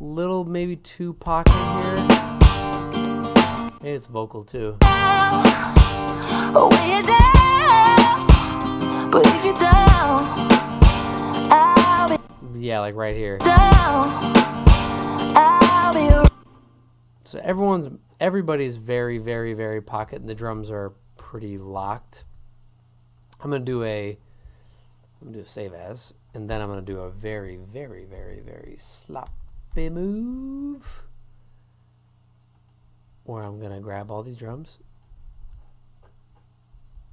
little maybe too pocket here. Maybe it's vocal too. Yeah, like right here. So everyone's, everybody's very, very, very pocket, and the drums are pretty locked. I'm gonna do a, I'm gonna do a save as, and then I'm gonna do a very, very, very, very sloppy move. Where I'm gonna grab all these drums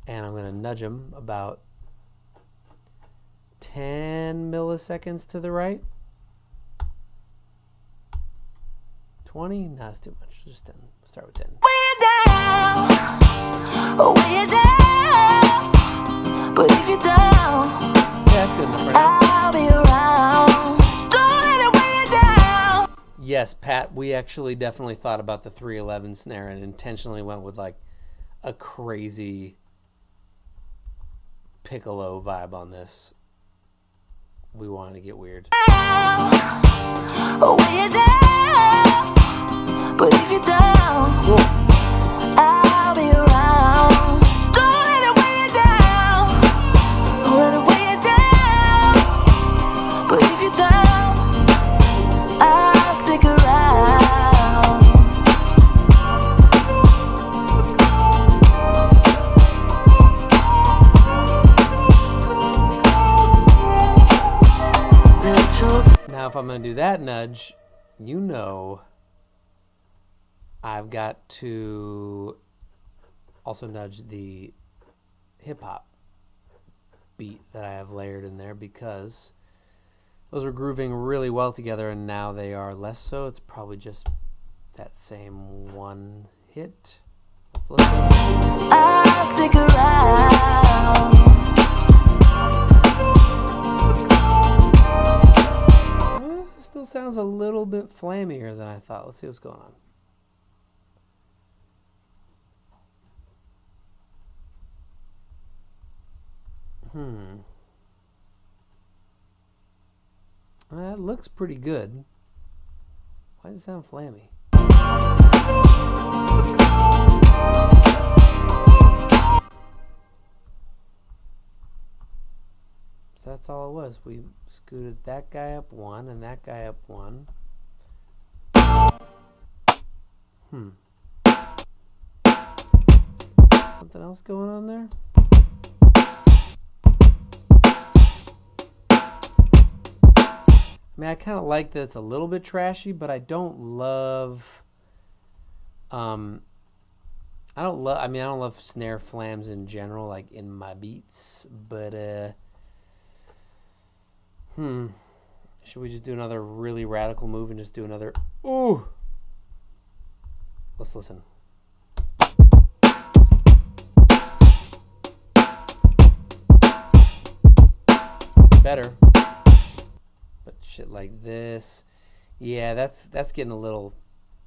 and I'm gonna nudge them about ten milliseconds to the right. twenty? Nah, that's too much. Just ten. Start with ten. We're down. We're down. But if you're down, yeah, that's good enough, right? I'll be around. Don't let it wear down. Yes, Pat, we actually definitely thought about the three eleven snare and intentionally went with like a crazy piccolo vibe on this. We wanted to get weird. Oh, we're down. But if you're down, cool. I'll be around. Don't let it wear down. Don't let it wear down. But if you're down, I'll stick around. Now if I'm going to do that nudge, you know I've got to also nudge the hip-hop beat that I have layered in there, because those are grooving really well together and now they are less so. It's probably just that same one hit. Let's listen. I'll stick around. Eh, still sounds a little bit flammier than I thought. Let's see what's going on. Hmm. That looks pretty good. Why does it sound flammy? So that's all it was. We scooted that guy up one and that guy up one. Hmm. Something else going on there? I mean, I kind of like that it's a little bit trashy, but I don't love, um, I don't love, I mean, I don't love snare flams in general, like in my beats, but, uh, hmm, should we just do another really radical move and just do another, ooh, let's listen. Better. Shit like this, yeah, that's that's getting a little,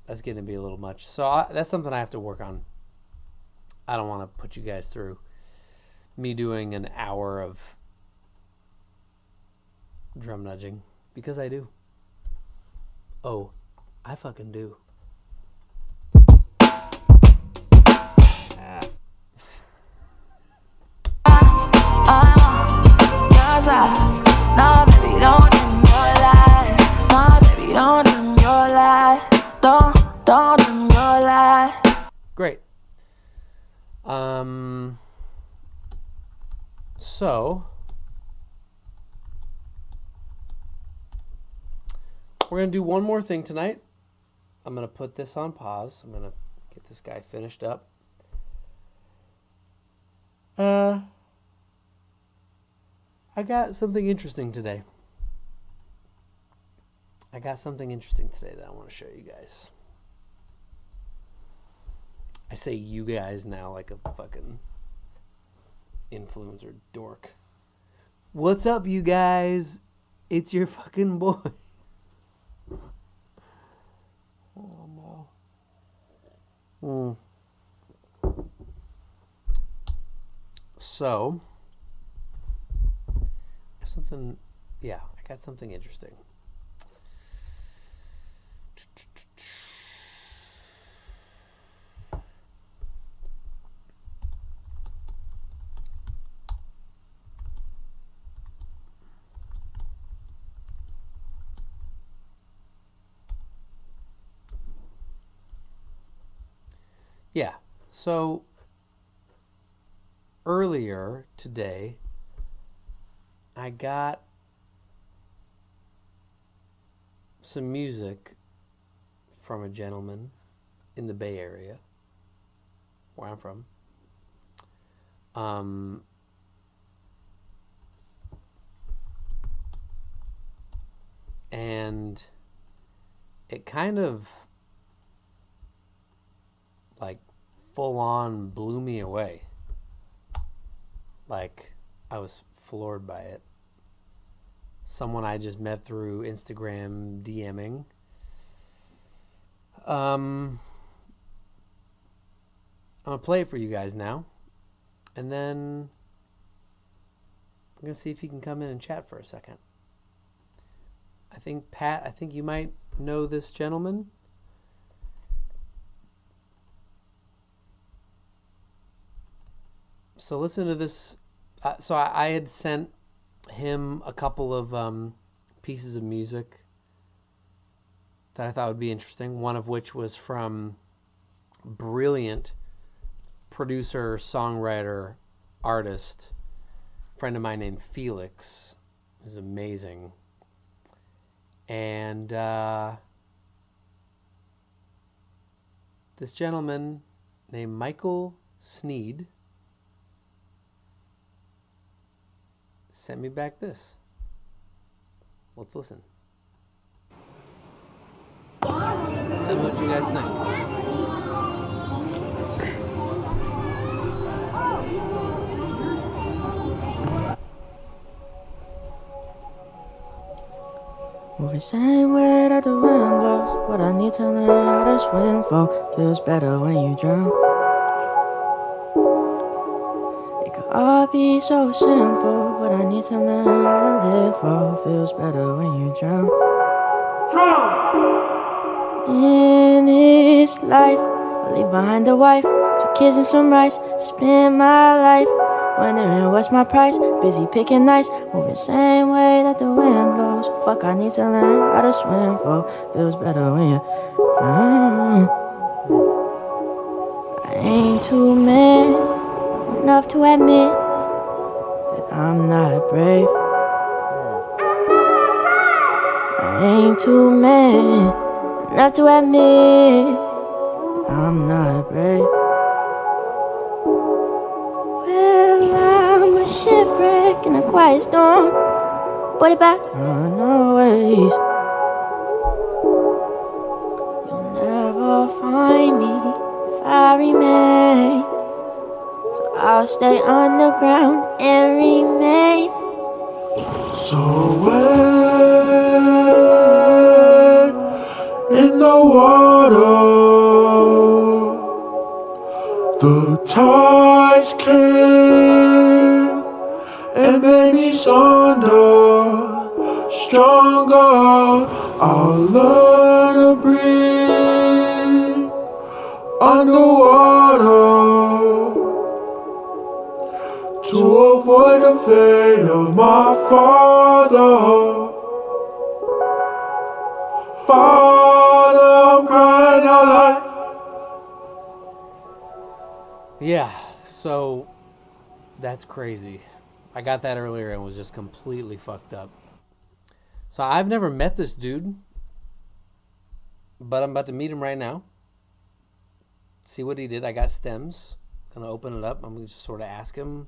that's getting to be a little much. So I, that's something I have to work on. I don't want to put you guys through me doing an hour of drum nudging, because I do. Oh, I fucking do. Ah. I, I, no, baby, don't. Don't in your life, don't, don't in your life. Great. Um, so, we're going to do one more thing tonight. I'm going to put this on pause. I'm going to get this guy finished up. Uh, I got something interesting today. I got something interesting today that I want to show you guys. I say you guys now like a fucking influencer dork. What's up, you guys? It's your fucking boy. Oh, no. Mm. So, something, yeah, I got something interesting. Yeah, so earlier today, I got some music from a gentleman in the Bay Area, where I'm from. Um, and it kind of like full on blew me away. Like, I was floored by it. Someone I just met through Instagram DMing. Um, I'm going to play it for you guys now, and then I'm going to see if he can come in and chat for a second. I think, Pat, I think you might know this gentleman. So listen to this. Uh, so I, I had sent him a couple of um, pieces of music that I thought would be interesting, one of which was from brilliant producer, songwriter, artist, friend of mine named Felix. He's amazing. And uh, this gentleman named Michael Sneed sent me back this. Let's listen. Tell me what you guys think. Moving same way that the wind blows. What I need to learn how to swim for. Feels better when you drown. It could all be so simple. What I need to learn how to live for. Feels better when you drown. Drown! In this life, I leave behind a wife, two kids and some rice. Spend my life wondering what's my price. Busy picking nice, moving same way that the wind blows. Fuck, I need to learn how to swim for. Feels better when you drown. I ain't too man enough to admit that I'm not brave. I ain't too man enough to admit I'm not brave. Well, I'm a shipwreck in a quiet storm. What about runaways? You'll never find me if I remain. So I'll stay on the ground and remain. So well, in the water, the tides came and made me stronger, stronger. I'll learn to breathe underwater to avoid the fate of my father. Yeah, so that's crazy. I got that earlier and was just completely fucked up. So I've never met this dude, but I'm about to meet him right now. See what he did. I got stems. Gonna open it up. I'm gonna just sort of ask him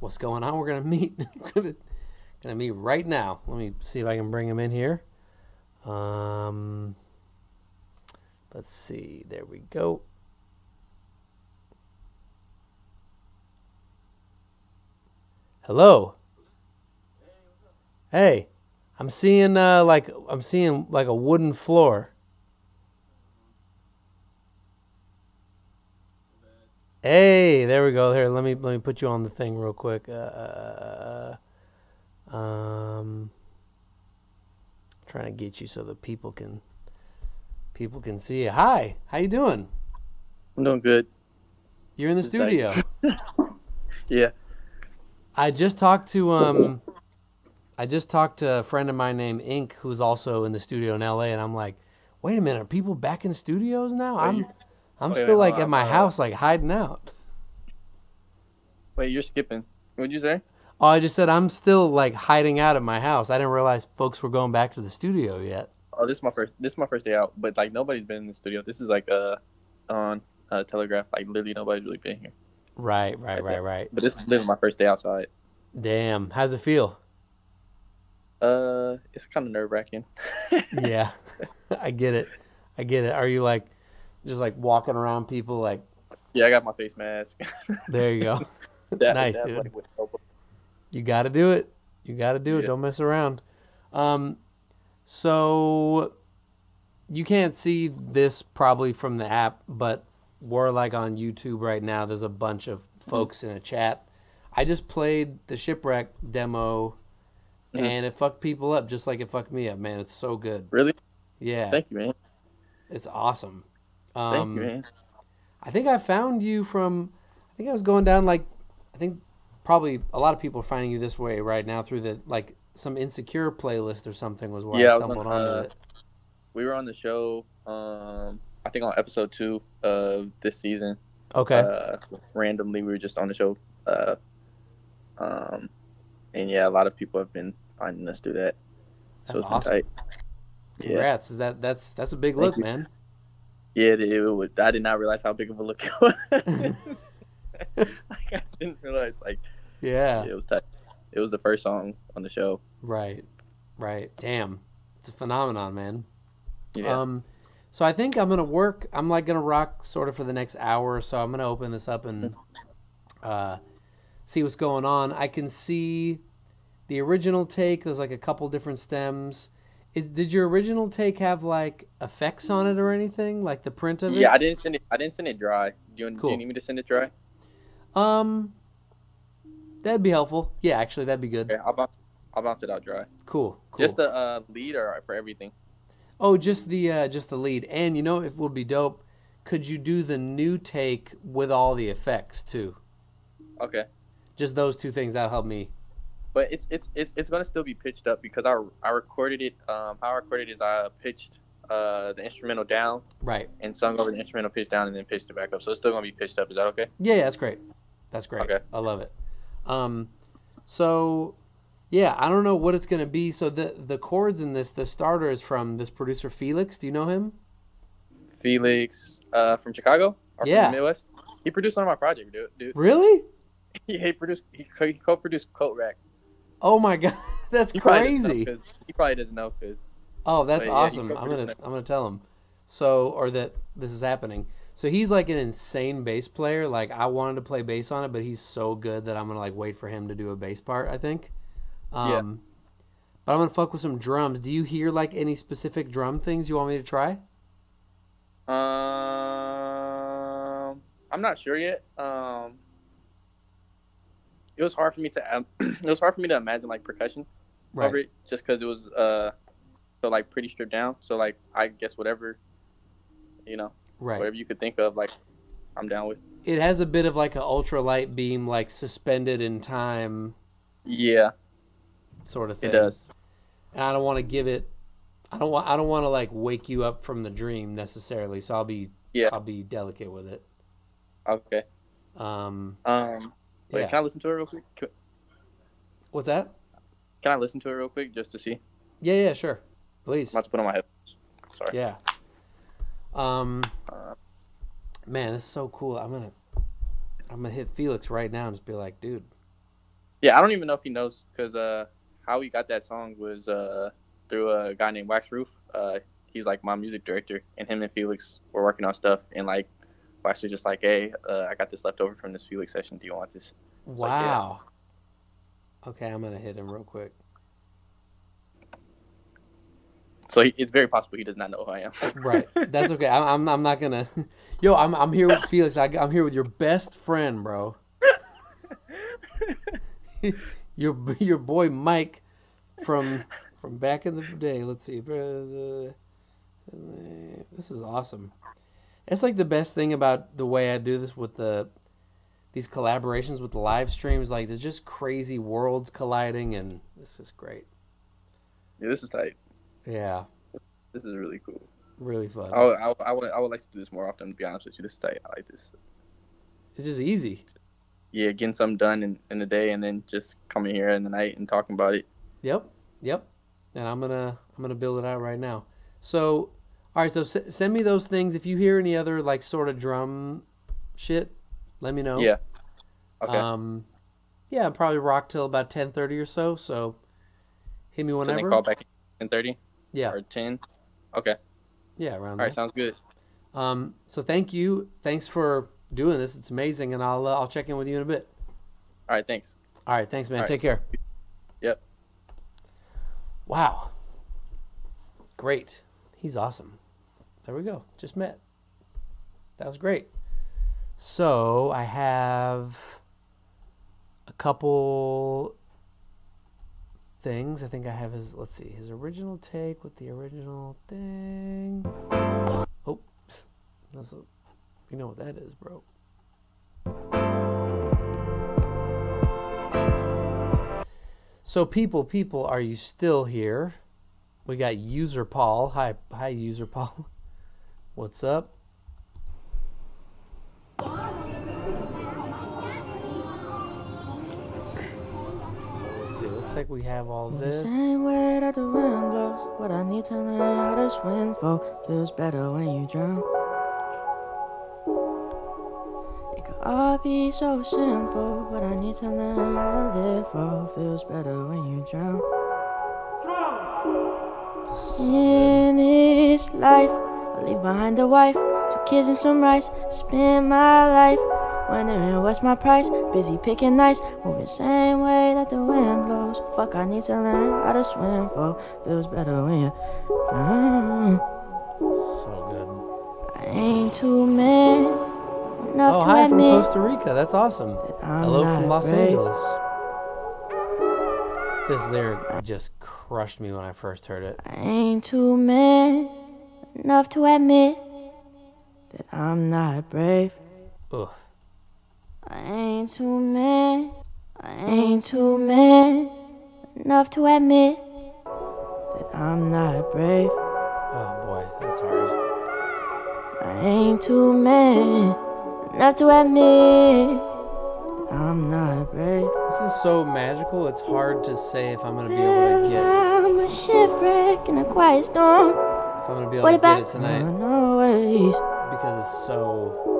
what's going on. We're gonna meet. gonna, gonna meet right now. Let me see if I can bring him in here. Um, let's see. There we go. Hello. Hey, I'm seeing uh, like I'm seeing like a wooden floor. Hey, there we go. Here, let me let me put you on the thing real quick. Uh, um, trying to get you so that people can people can see you. Hi, how you doing? I'm doing good. You're in the studio. Yeah. I just talked to um, I just talked to a friend of mine named Ink, who's also in the studio in L A, and I'm like, wait a minute, are people back in studios now? I'm, I'm wait, still wait, like at my house, like hiding out. Wait, you're skipping. What'd you say? Oh, I just said I'm still like hiding out at my house. I didn't realize folks were going back to the studio yet. Oh, this is my first. This is my first day out, but like nobody's been in the studio. This is like uh, on uh, Telegraph. Like literally nobody's really been here. Right, right, right, right. But this is literally my first day outside. Damn. How's it feel? Uh, it's kind of nerve wracking. Yeah, I get it. I get it. Are you like, just like walking around people like? Yeah, I got my face mask. There you go. that, nice, that, dude. Like, you got to do it. You got to do yeah. it. Don't mess around. Um, so you can't see this probably from the app, but we're like on YouTube right now. There's a bunch of folks in a chat. I just played the Shipwreck demo. Mm-hmm. And it fucked people up just like it fucked me up, man. It's so good. Really? Yeah. Thank you, man. It's awesome. Um, Thank you, man. I think I found you from, I think I was going down like, I think probably a lot of people are finding you this way right now through the, like, some Insecure playlist or something was where yeah, I stumbled I on, onto uh, it. We were on the show, um, I think on episode two of this season. Okay. Uh, randomly, we were just on the show. Uh, um. And yeah, a lot of people have been finding us through that. That's so awesome. Tight. Congrats! Yeah. Is that that's that's a big Thank look, you. man. Yeah, it, it was. I did not realize how big of a look it was. Like, I didn't realize. Like, yeah, it was tight. It was the first song on the show. Right, right. Damn, it's a phenomenon, man. Yeah. Um, so I think I'm gonna work. I'm like gonna rock sort of for the next hour or so. I'm gonna open this up and uh, see what's going on. I can see the original take. There's like a couple different stems. Is did your original take have like effects on it or anything? Like the print of it? Yeah, I didn't send it. I didn't send it dry. Do you, cool. do you need me to send it dry? Um, that'd be helpful. Yeah, actually, that'd be good. Yeah, I'll bounce, I'll bounce it out dry. Cool. Cool. Just the uh, lead, or for everything? Oh, just the uh, just the lead. And you know, it would be dope. Could you do the new take with all the effects too? Okay. Just those two things, that'll help me. But it's it's it's it's gonna still be pitched up because I I recorded it. Um, how I recorded is I pitched uh the instrumental down, right, and sung over the instrumental pitch down, and then pitched it back up. So it's still gonna be pitched up. Is that okay? Yeah, yeah, that's great. That's great. Okay, I love it. Um, so yeah, I don't know what it's gonna be. So the the chords in this, the starter is from this producer Felix. Do you know him? Felix, uh, from Chicago or yeah, from the Midwest. He produced one of my projects, dude. dude. Really? Yeah, he produced. He co-produced Coat Rack. Oh my god, that's he crazy. Probably he probably doesn't know because. Oh, that's yeah, awesome. I'm gonna I'm gonna tell him. So, or that this is happening. So he's like an insane bass player. Like I wanted to play bass on it, but he's so good that I'm gonna like wait for him to do a bass part, I think. Um, yeah. But I'm gonna fuck with some drums. Do you hear like any specific drum things you want me to try? Um, I'm not sure yet. Um. It was hard for me to um, it was hard for me to imagine like percussion right. over it just because it was uh so like pretty stripped down. So like I guess whatever you know right. whatever you could think of, like I'm down with. It has a bit of like an ultralight beam, like suspended in time. Yeah, sort of thing. It does. And I don't want to give it. I don't want. I don't want to like wake you up from the dream necessarily. So I'll be yeah. I'll be delicate with it. Okay. Um. Um. Wait, yeah. Can I listen to it real quick? Can... What's that? Can I listen to it real quick just to see? Yeah, yeah, sure. Please. I'm about to put on my headphones. Sorry. Yeah. Um. Uh, man, this is so cool. I'm gonna, I'm gonna hit Felix right now and just be like, dude. Yeah, I don't even know if he knows because uh, how he got that song was uh through a guy named Wax Roof. Uh, he's like my music director, and him and Felix were working on stuff and like. Actually just like, hey, uh, I got this left over from this Felix session. Do you want this? It's wow. Like, yeah. Okay, I'm going to hit him real quick. So he, it's very possible he does not know who I am. Right. That's okay. I'm I'm, I'm not going to. Yo, I'm I'm here with Felix. I, I'm here with your best friend, bro. your your boy Mike from from back in the day. Let's see. This is awesome. It's like the best thing about the way I do this with the these collaborations with the live streams. Like there's just crazy worlds colliding, and this is great. Yeah, this is tight. Yeah, this is really cool. Really fun. I I, I would I would like to do this more often. To be honest with you, this is tight. I like this. It's just easy. Yeah, getting something done in in the day, and then just coming here in the night and talking about it. Yep, yep. And I'm gonna I'm gonna build it out right now. So. All right, so s send me those things. If you hear any other like sort of drum shit, let me know. Yeah. Okay. Um, yeah, I'll probably rock till about ten thirty or so. So Hit me whenever. So then call back at ten thirty? Yeah. Or ten? Okay. Yeah, around there. All right, sounds good. Um, so thank you. Thanks for doing this. It's amazing, and I'll uh, I'll check in with you in a bit. All right, thanks. All right, thanks, man. Right. Take care. Yep. Wow. Great. He's awesome. There we go. Just met. That was great. So I have a couple things. I think I have his, let's see, his original take with the original thing. Oh, that's a, you know what that is, bro. So people, people, are you still here? We got User Paul. Hi, hi, User Paul. What's up? Looks like we have all this. Same way that the wind blows. What I need to learn how to swim for. Feels better when you drown. It could all be so simple. What I need to learn how to live for. Feels better when you drown. In this life, I leave behind a wife, two kids and some rice. Spend my life wondering what's my price. Busy picking nice. Moving same way that the wind blows. Fuck, I need to learn how to swim for. Feels better when you drown. So good. I ain't too mad enough oh, to hi, admit. From Costa Rica. That's awesome. That hello from Los afraid. Angeles. This lyric just crushed me when I first heard it. I ain't too mad enough to admit that I'm not brave. Ugh. I ain't too mad, I ain't too mad enough to admit that I'm not brave. Oh boy, that's hard. I ain't too mad enough to admit that I'm not brave. This is so magical, it's hard to say if I'm gonna be able to get it. I'm a shipwreck in a quiet storm. If I'm gonna be able to get it tonight. Because it's so...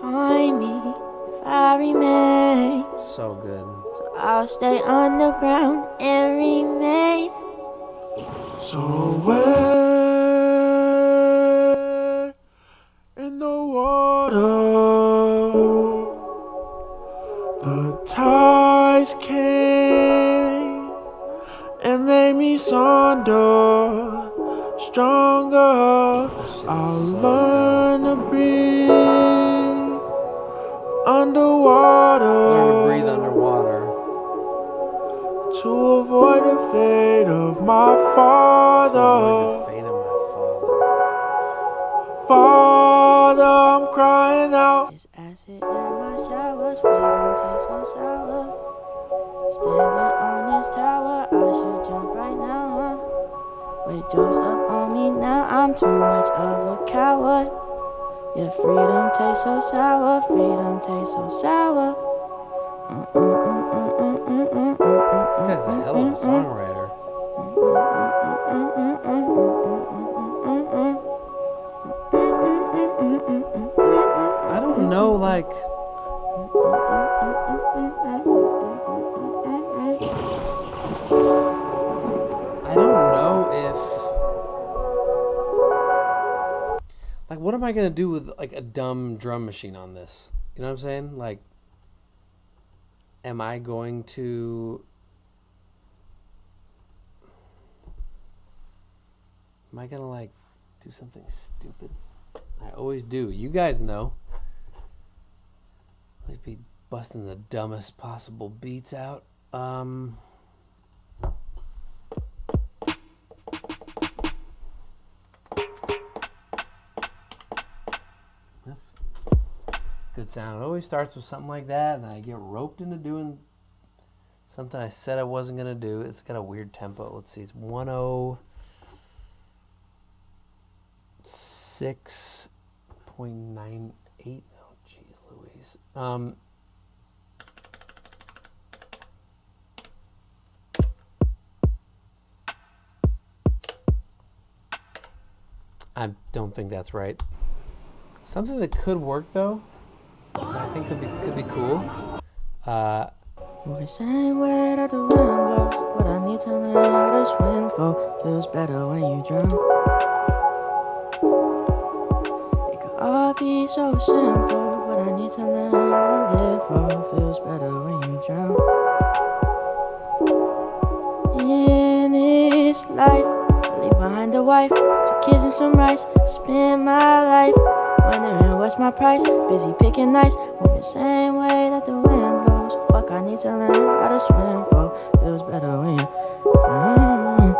Find me if I remain. So good. So I'll stay on the ground and remain. So away in the water, the tides came and made me sonder stronger. I'll learn to breathe. Underwater, learn to breathe underwater to avoid the fate of my father. Fate of my father. Father, I'm crying out. This acid in my showers, we don't taste so sour. Standing on this tower, I should jump right now. Wait, jumps up on me now. I'm too much of a coward. Yeah, freedom tastes so sour, freedom tastes so sour. This guy's a hell of a songwriter. I don't know, like... I don't know if... Like, what am I going to do with, like, a dumb drum machine on this? You know what I'm saying? Like, am I going to... Am I going to, like, do something stupid? I always do. You guys know. Always be busting the dumbest possible beats out. Um... Good sound. It always starts with something like that, and I get roped into doing something I said I wasn't gonna do. It's got a weird tempo. Let's see, it's one oh six point nine eight. Oh, geez, Louise. Um, I don't think that's right. Something that could work though. I think could be could be cool. Uh, Always ain't wet at the wind blows. What I need to learn how to swim for feels better when you drown. It could all be so simple. What I need to learn how to live for feels better when you drown. In this life, I leave behind a wife, two kids and some rice. Spend my life wondering what's my price. Busy picking nice, move the same way that the wind blows. Fuck, I need to learn how to swim, oh, feels better when you drown.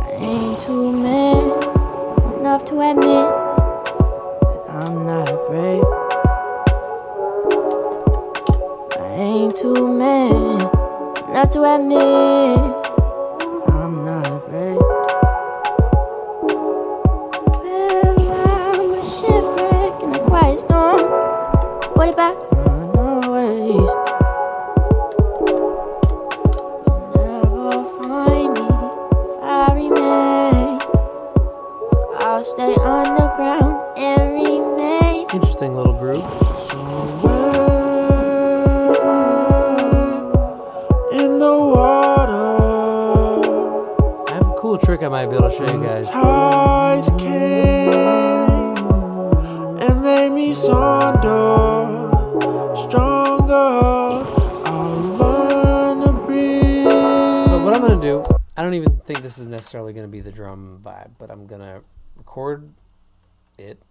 I ain't too man enough to admit that I'm not brave. I ain't too man enough to admit I'm not brave. Well, I'm a shipwreck in a quiet storm. What if I run away? You'll never find me if I remain. So I'll stay underground and remain. Interesting little group. Trick I might be able to show you guys. Ties came and made me sonder, stronger. I'll learn to breathe. So what I'm gonna do, I don't even think this is necessarily gonna be the drum vibe, but I'm gonna record it.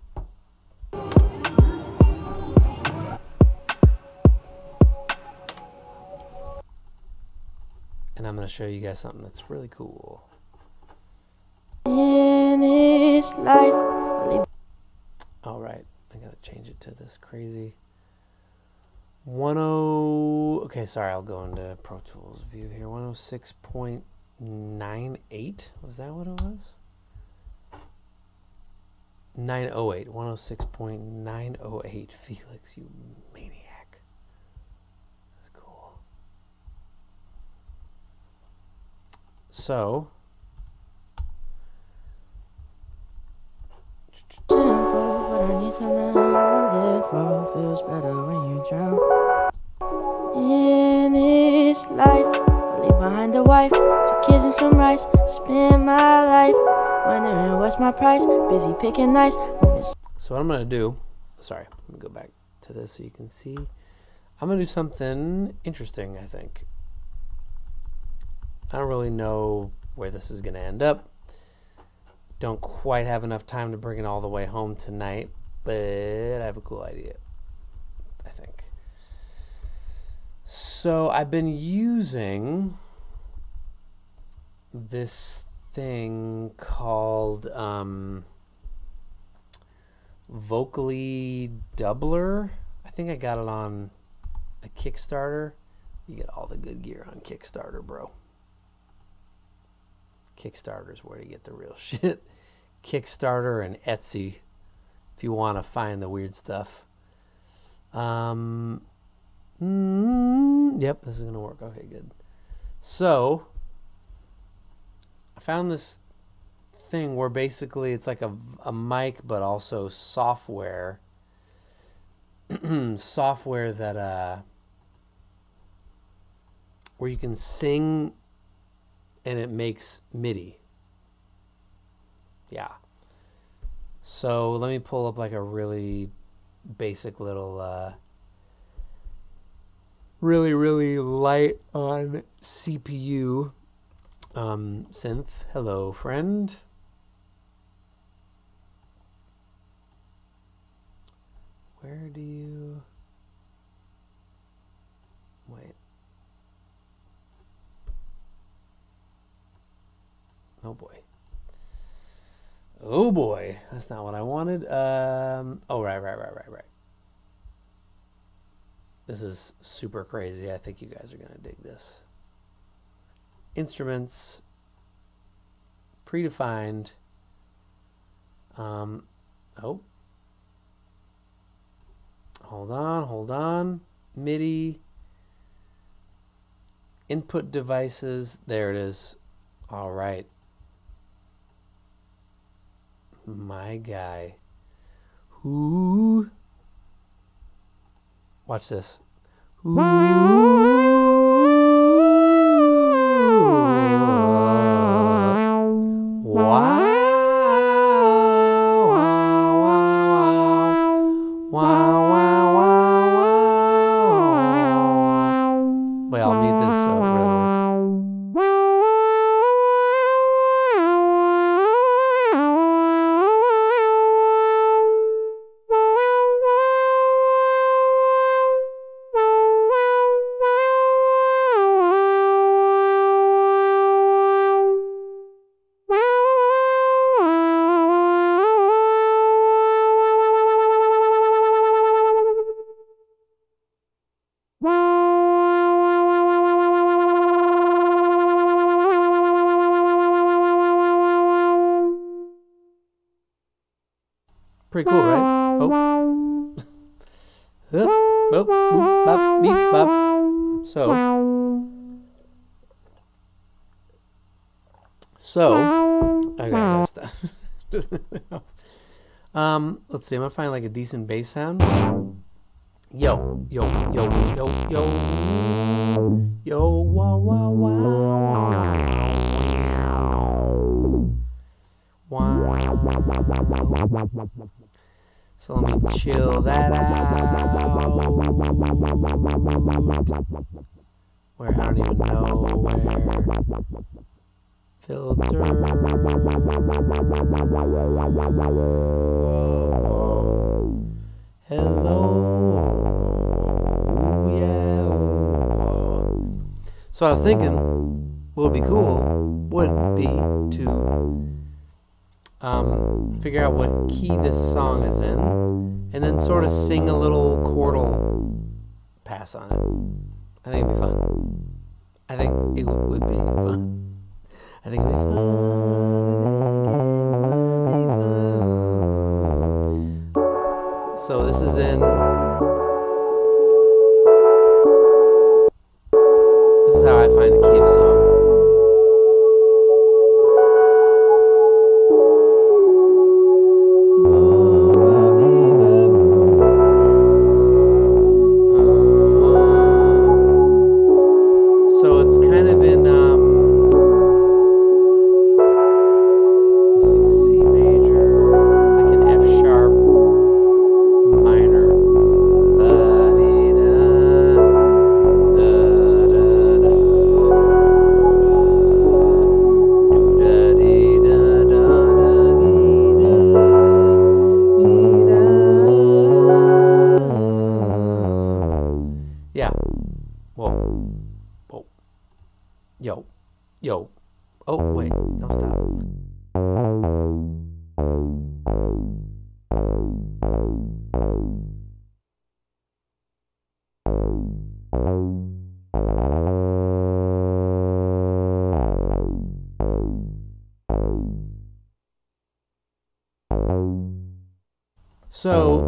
And I'm gonna show you guys something that's really cool. In this life. All right, I gotta change it to this crazy ten. Okay, sorry, I'll go into Pro Tools view here. one oh six point nine eight, was that what it was? nine oh eight, one oh six point nine oh eight. Felix, you maniac. That's cool. So simple, but I need to learn how to live for feels better when you drown. In this life, I leave behind a wife, two kids and some rice. Spend my life wondering what's my price. Busy picking nice. So what I'm gonna do, sorry, I'm gonna go back to this so you can see. I'm gonna do something interesting, I think. I don't really know where this is gonna end up. Don't quite have enough time to bring it all the way home tonight, but I have a cool idea, I think. So I've been using this thing called um, Vocally Doubler. I think I got it on a Kickstarter. You get all the good gear on Kickstarter, bro. Kickstarter's where you get the real shit. Kickstarter and Etsy if you want to find the weird stuff. Um, mm, yep, this is going to work. Okay, good. So I found this thing where basically it's like a, a mic but also software. software that uh, where you can sing and it makes MIDI. Yeah. So let me pull up like a really basic little, uh, really, really light on C P U um, synth. Hello, friend. Where do you... Wait. Oh boy. Oh boy. That's not what I wanted. Um, oh, right, right, right, right, right. This is super crazy. I think you guys are going to dig this. Instruments. Predefined. Um, oh. Hold on, hold on. MIDI. Input devices. There it is. All right. My guy. Who? Watch this. Pretty cool, right? Oh. oh, oh, boop, bop, beep, bop. So. So. Okay, I gotta stop. um, let's see, I'm gonna find like a decent bass sound. Yo, yo, yo, yo, yo. Yo, wow, wow, wow. Wow. So let me chill that out. Where? I don't even know where. Filter. Hello. Yeah. So I was thinking, what would be cool would be to Um, figure out what key this song is in, and then sort of sing a little chordal pass on it. I think it'd be fun. I think it would be fun. I think it'd be fun. So this is in. This is how I find the key of song. So,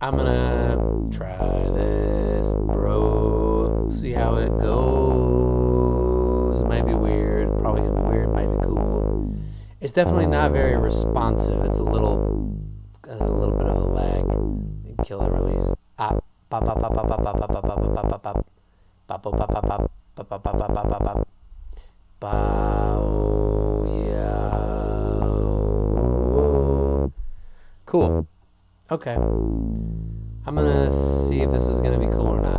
I'm gonna try this, bro, see how it goes. It might be weird, probably gonna be weird, might be cool. It's definitely not very responsive. It's a little, it's a little bit of a lag. And kill the release. Up, pop, pop, pop, pop, pop, pop, pop, pop, pop, pop, pop, pop, pop, pop, pop, pop, pop, pop, pop, pop, pop. Cool. Okay. I'm gonna see if this is gonna be cool or not.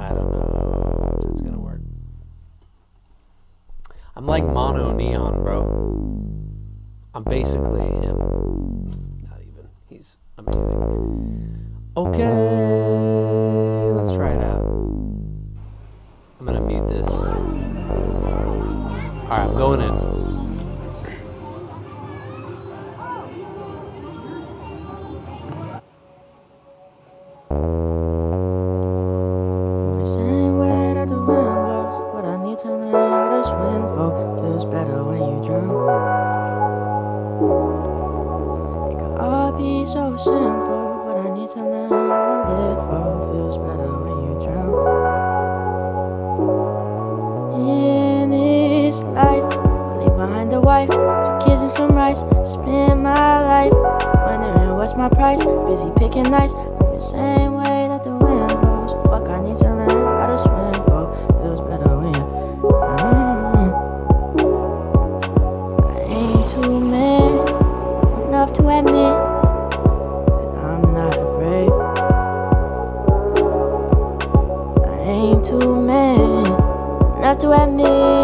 I don't know if it's gonna work. I'm like mono neon, bro. I'm basically him. Not even. He's amazing. Okay. Let's try it out. I'm gonna mute this. Alright, I'm going in. Busy picking nice, the same way that the wind blows. fuck, I need to learn how to swim, bro. Feels better when I ain't too man enough to admit that I'm not a brave. I ain't too man enough to admit.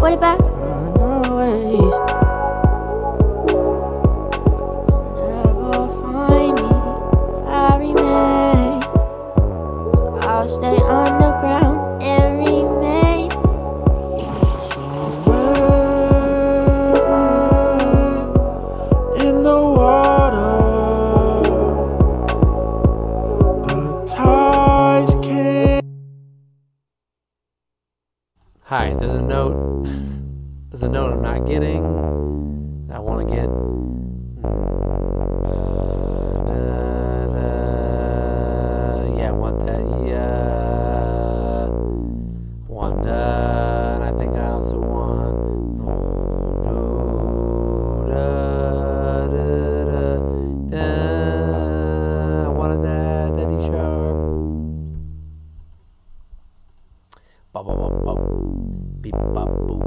What about runaways? You'll never find me if I remain. So I'll stay underground and remain. Somewhere in the water, the tides can. Hi, there's a note. There's a note I'm not getting that I want to get. Uh, da, da, yeah, I want that. Yeah, I want that. And I think I also want. Oh, da, da, da, da. I wanted that. That D sharp. Ba ba ba ba. Beep ba boop.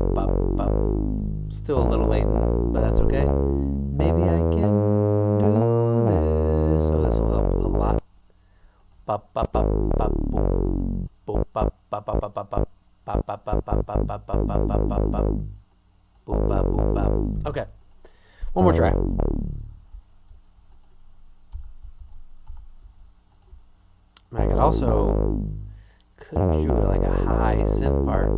Still a little late, but that's okay. Maybe I can do this. So this will help a lot. Okay. One more try. I could also could do like a high synth part.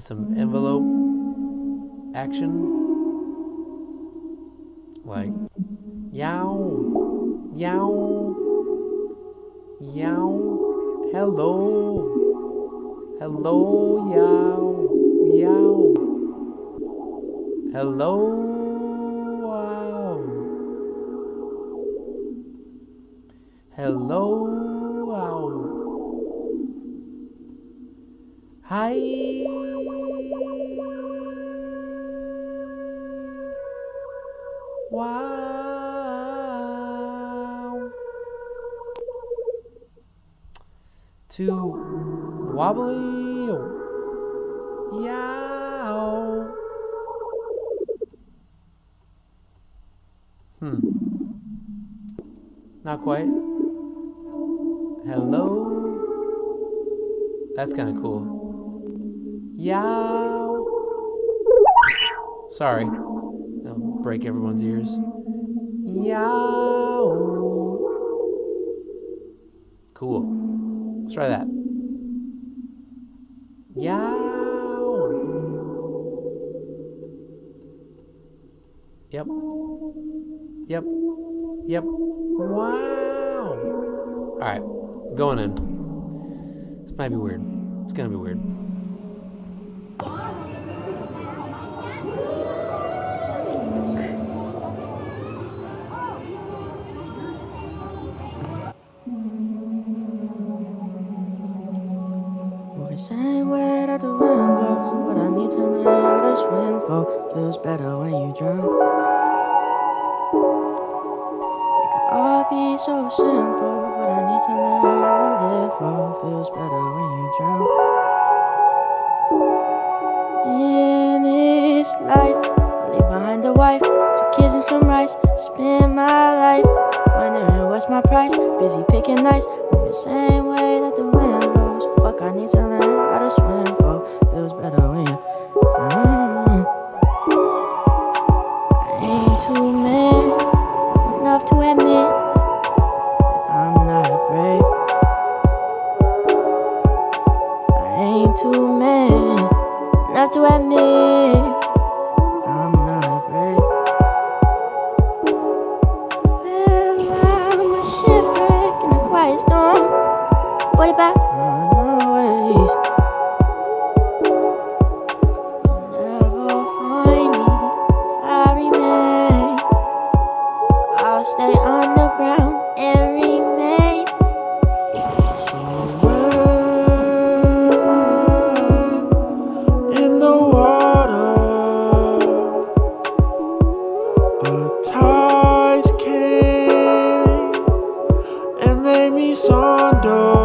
Some envelope action, like yow, yow, yow, hello, hello, yow, yow, hello, wow, hello, wow, hi. Wow. Too wobbly. Yow. Hmm. Not quite. Hello. That's kind of cool. Yow. Sorry. Break everyone's ears. Yow. Cool. Let's try that. Yow. Yep. Yep. Yep. Wow. All right. Going in. This might be weird. It's gonna be weird. Feels better when you drown. It could all be so simple, but I need to learn how to live for. Feels better when you drown. In this life, I leave behind a wife, two kids and some rice. Spend my life wondering what's my price. Busy picking nights, I'm the same way that the wind blows. Fuck, I need to learn how to swim, bro. Feels better when you're mm-hmm. I ain't too man enough to admit that I'm not brave. I ain't too man enough to admit I'm not brave. Storm, what about runaways? You'll never find me if I remain. So I'll stay underground and remain. So when in the water, the tides came and they Sonder,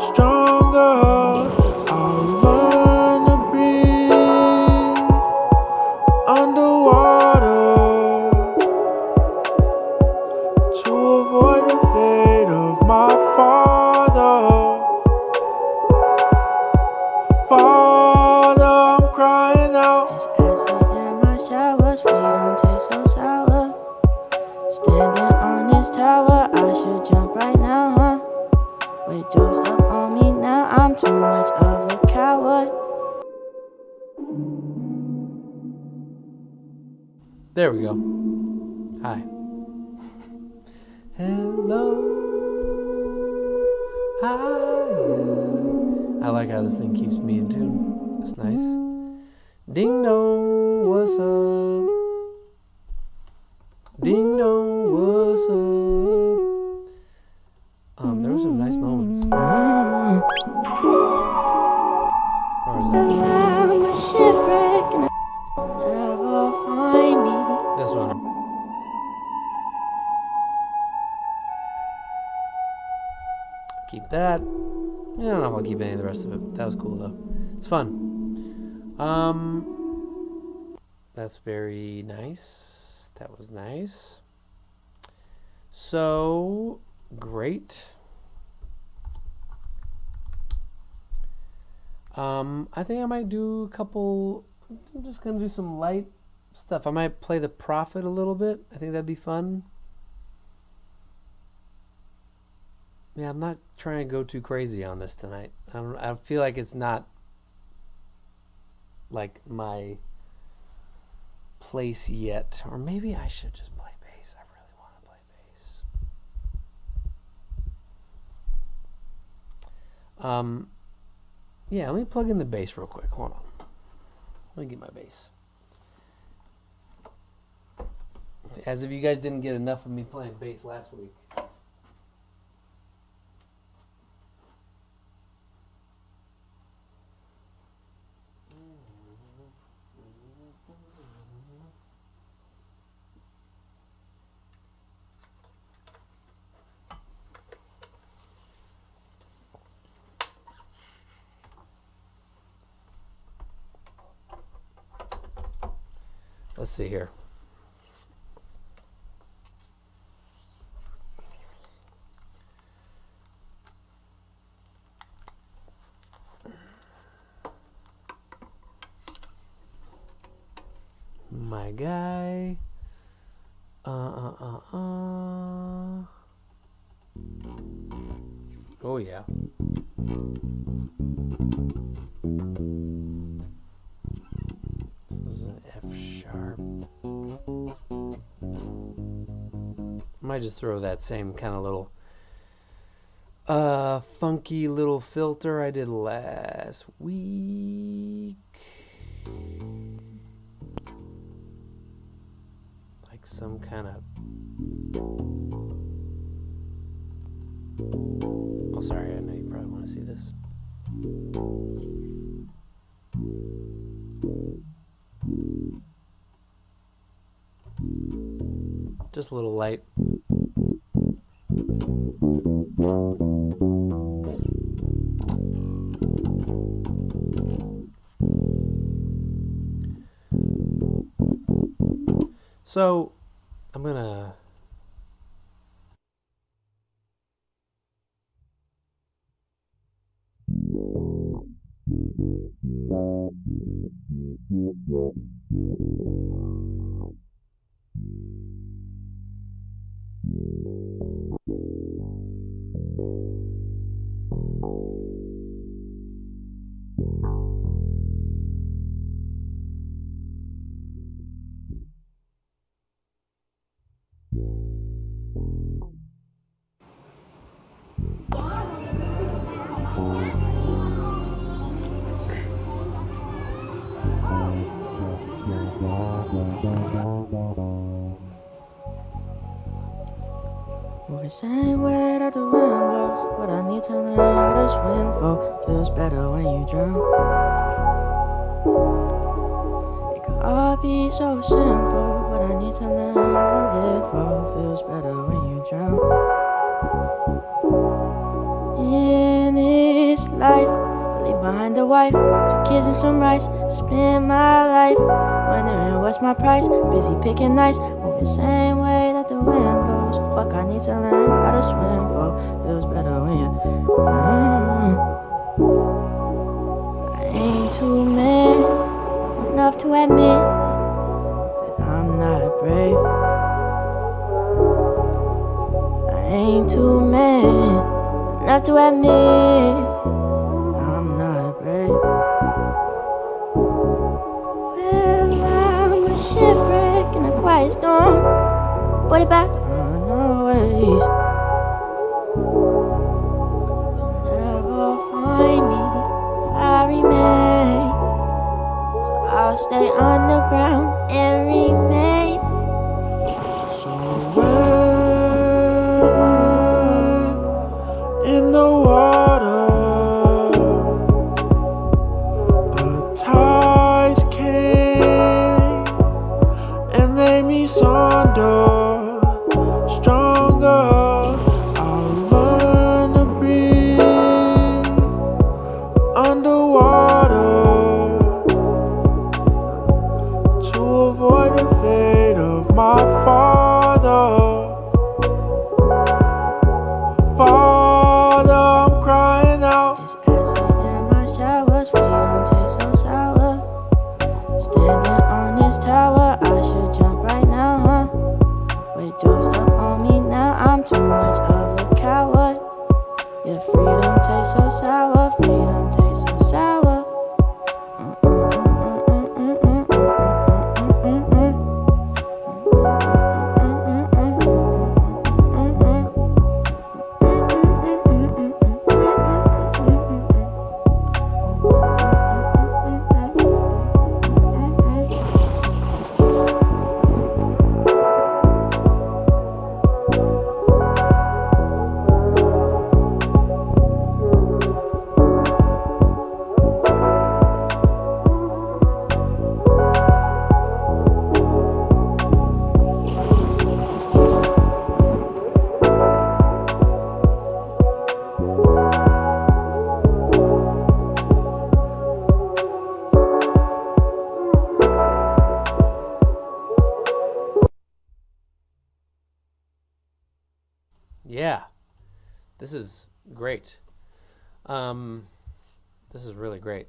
stronger, I'll learn to breathe underwater to avoid the fate of my father. Father, I'm crying out. It's acid in my showers, we don't taste so sour. Standing on this tower, I should jump right now, huh? With jokes up on me now, I'm too much of a coward. There we go. Hi. Hello. Hi. I like how this thing keeps me in tune. That's nice. Ding dong, what's up? Ding dong, what's up? Um, there were some nice moments. I'm a shipwreck and I'll never find me. This one. Keep that. I don't know if I'll keep any of the rest of it. That was cool though. It's fun. Um, that's very nice. That was nice. So great. Um, I think I might do a couple. I'm just gonna do some light stuff. I might play the Prophet a little bit. I think that'd be fun. Yeah, I'm not trying to go too crazy on this tonight. I don't. I feel like it's not like my place yet. Or maybe I should just play bass. I really want to play bass. Um, yeah, let me plug in the bass real quick. Hold on. Let me get my bass. As if you guys didn't get enough of me playing bass last week. Let's see here. My guy. Uh, uh, uh, uh. Oh, yeah. I just throw that same kind of little uh, funky little filter I did last week, like some kind of oh sorry I know you probably want to see this. Just a little light. So, I'm gonna This ain't where that the wind blows. What I need to learn what this wind for. Feels better when you drown. It could all be so simple. What I need to learn how to live for. Feels better when you drown. In this life I leave behind a wife, two kids and some rice. Spend my life wondering what's my price. Busy picking nice. Move the same way that the wind blows. Fuck, I need to learn how to swim, oh, feels better when you drown. I ain't too man enough to admit that I'm not brave. I ain't too man enough to admit that I'm not brave. Well, I'm a shipwreck in a quiet storm. What about? You'll never find me if I remain. So I'll stay underground and remain. So where in the water the tides came and they me sonder. This is great. Um, this is really great.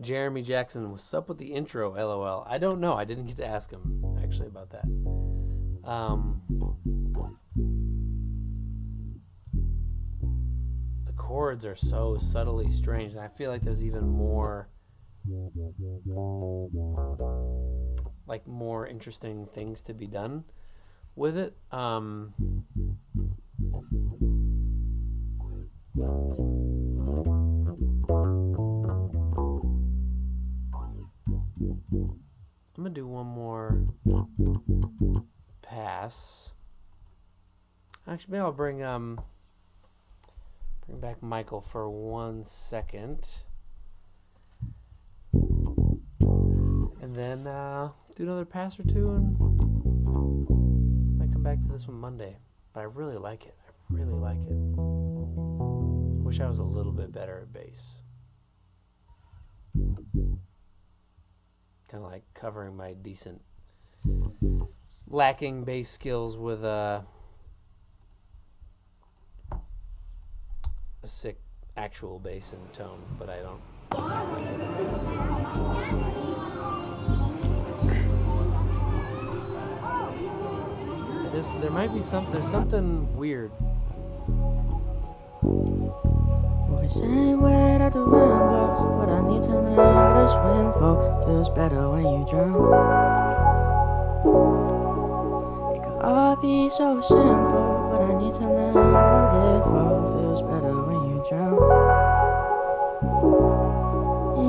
Jeremy Jackson, what's up with the intro, lol? I don't know. I didn't get to ask him, actually, about that. Um, the chords are so subtly strange, and I feel like there's even more... like, more interesting things to be done with it. Um... I'm gonna do one more pass. Actually, maybe I'll bring um bring back Michael for one second, and then uh, do another pass or two, and I might come back to this one Monday. But I really like it. I really like it. Wish I was a little bit better at bass. Kind of like covering my decent lacking bass skills with a, a sick actual bass and tone, but I don't. There's, there might be some, there's something weird. Wish I wet at the Roblox, but I need to learn how to swim for. Feels better when you drown. It could all be so simple, but I need to learn how to live for. Feels better when you drown.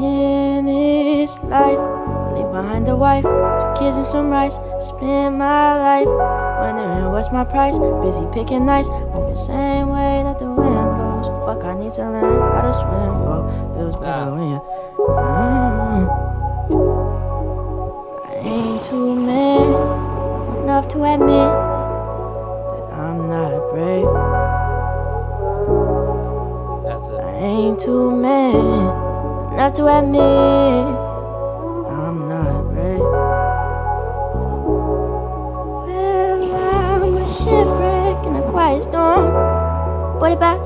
In this life, I leave behind a wife, two kids and some rice. Spend my life wondering what's my price. Busy picking nice, move the same way that the wind. Fuck, I need to learn how to swim, bro. Feels better when you drown. I ain't too man enough to admit that I'm not brave. That's it. I ain't too man enough to admit I'm not brave. Well, I'm a shipwreck in a quiet storm. What about?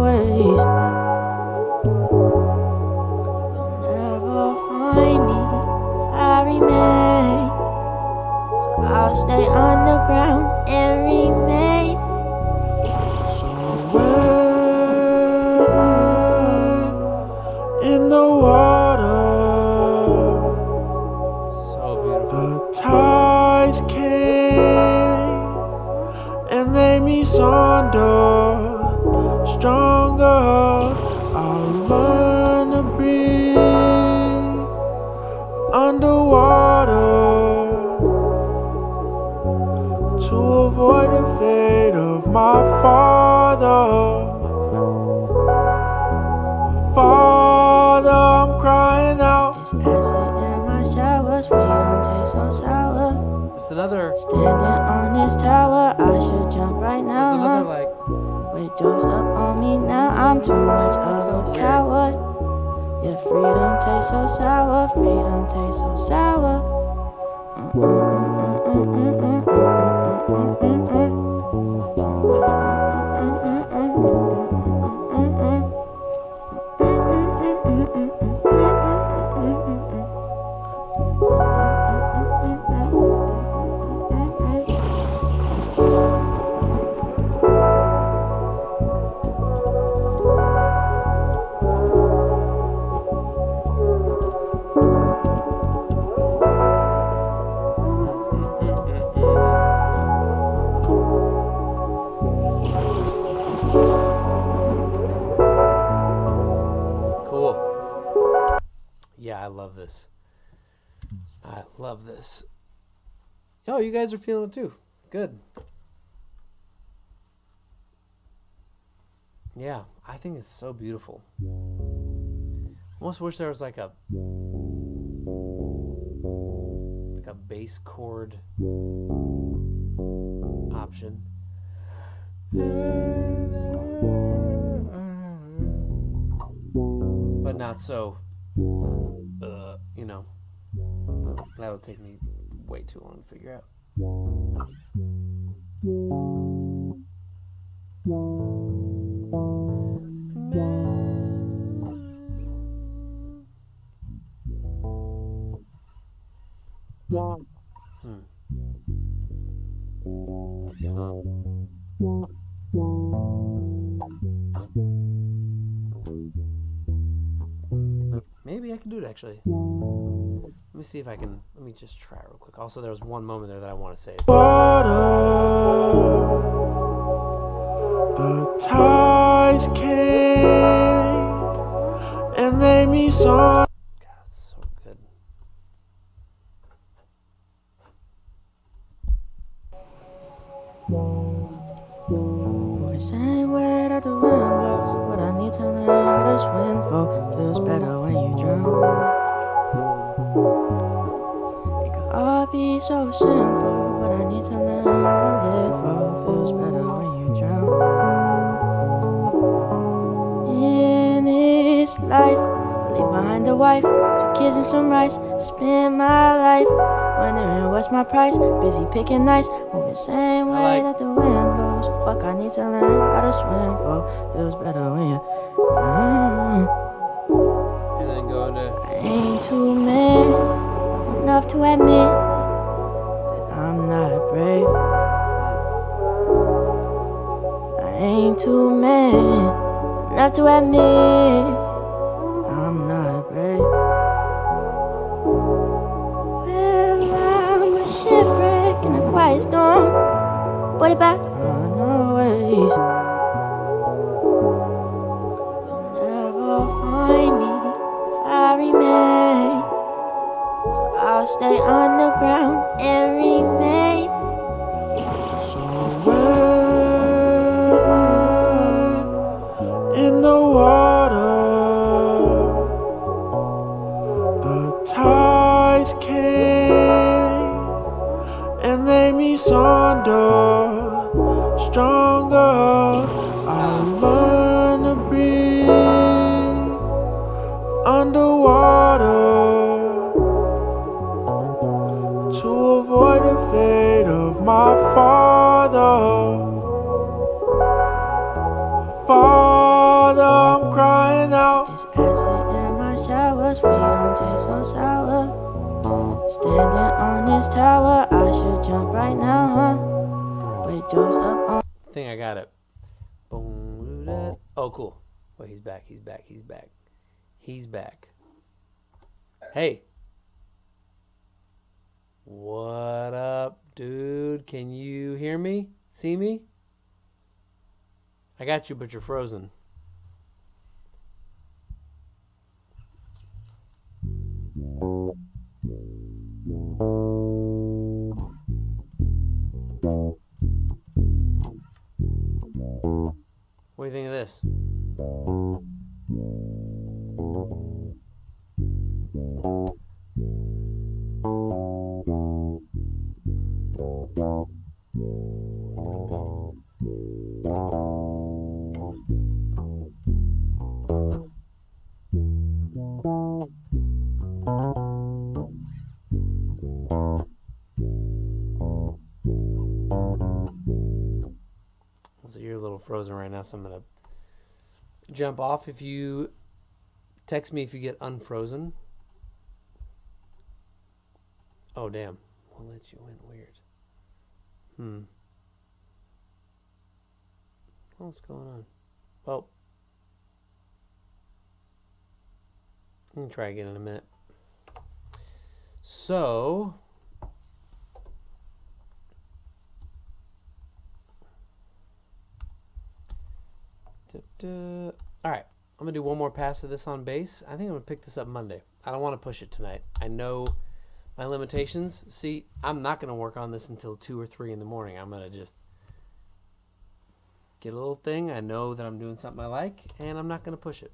You'll never find me if I remain. So I'll stay underground and remain. So wet in the water, so beautiful. The tides came and made me sonder. Stronger, I'll learn to be underwater to avoid the fate of my father. Father, I'm crying out. It's acid in my showers, we don't taste so sour. It's another standing on this tower. I should jump right now. It's another like. It jumps up on me now, I'm too much of a coward. Yeah, freedom tastes so sour, freedom tastes so sour. Love this. Oh, you guys are feeling it too. Good. Yeah, I think it's so beautiful. Almost wish there was like a like a bass chord option. But not so uh, you know. That'll take me way too long to figure out. Hmm. Maybe I can do it actually. Let me see if I can. Let me just try real quick. Also, there was one moment there that I want to save. Water, the tides came and made me so. God, it's so good. Wish I wet at the windows, but I need to learn how to swim for. Feels better when you drown. I'll be so simple, but I need to learn how to live for. Feels better when you drown. In this life, I leave behind a wife, two kids and some rice. Spend my life wondering what's my price. Busy picking nice, move the same way that the wind blows. songs. Fuck, I need to learn how to swim, bro. Feels better when you mm. And then go into I ain't too man enough to admit that I'm not brave. I ain't too man enough to admit I'm not brave. Well, I'm a shipwreck in a quiet storm. What about runaways? You'll never find me if I remain. So I'll stay underground and remain. So where in the water the tides came and made me sonder. Stronger, I learn to breathe underwater to avoid the fate of my father. Father, I'm crying out. It's acid in my showers, we don't taste so sour. Standing on this tower, I should jump right now, huh? I think I got it. Oh, cool. Wait, he's back. He's back. He's back. He's back. Hey. What up, dude? Can you hear me? See me? I got you, but you're frozen. What do you think of this? Frozen right now, so I'm gonna jump off. If you text me if you get unfrozen. Oh damn, we'll let you in. Weird. Hmm. What's going on? Well, I'm gonna try again in a minute. So. All right, I'm gonna do one more pass of this on bass. I think I'm gonna pick this up Monday. I don't want to push it tonight. I know my limitations. See, I'm not gonna work on this until two or three in the morning. I'm gonna just get a little thing. I know that I'm doing something I like, and I'm not gonna push it.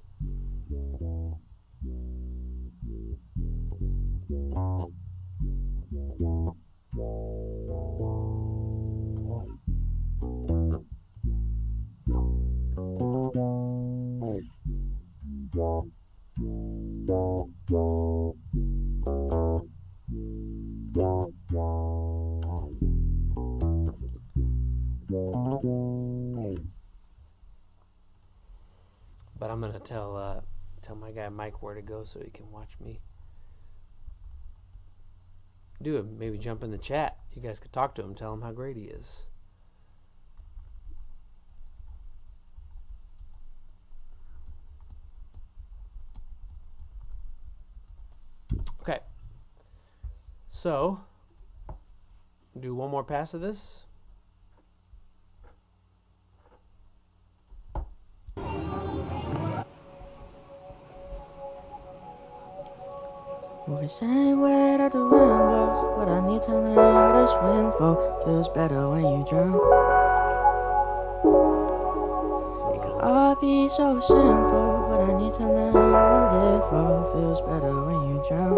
But I'm gonna tell uh, tell my guy Mike where to go so he can watch me do it. Maybe jump in the chat. You guys could talk to him, tell him how great he is. Okay, so do one more pass of this. Move the same way that the wind blows. What I need to learn how to swim for. Feels better when you drown. It could all be so simple. What I need to learn how to live for. Feels better when you drown.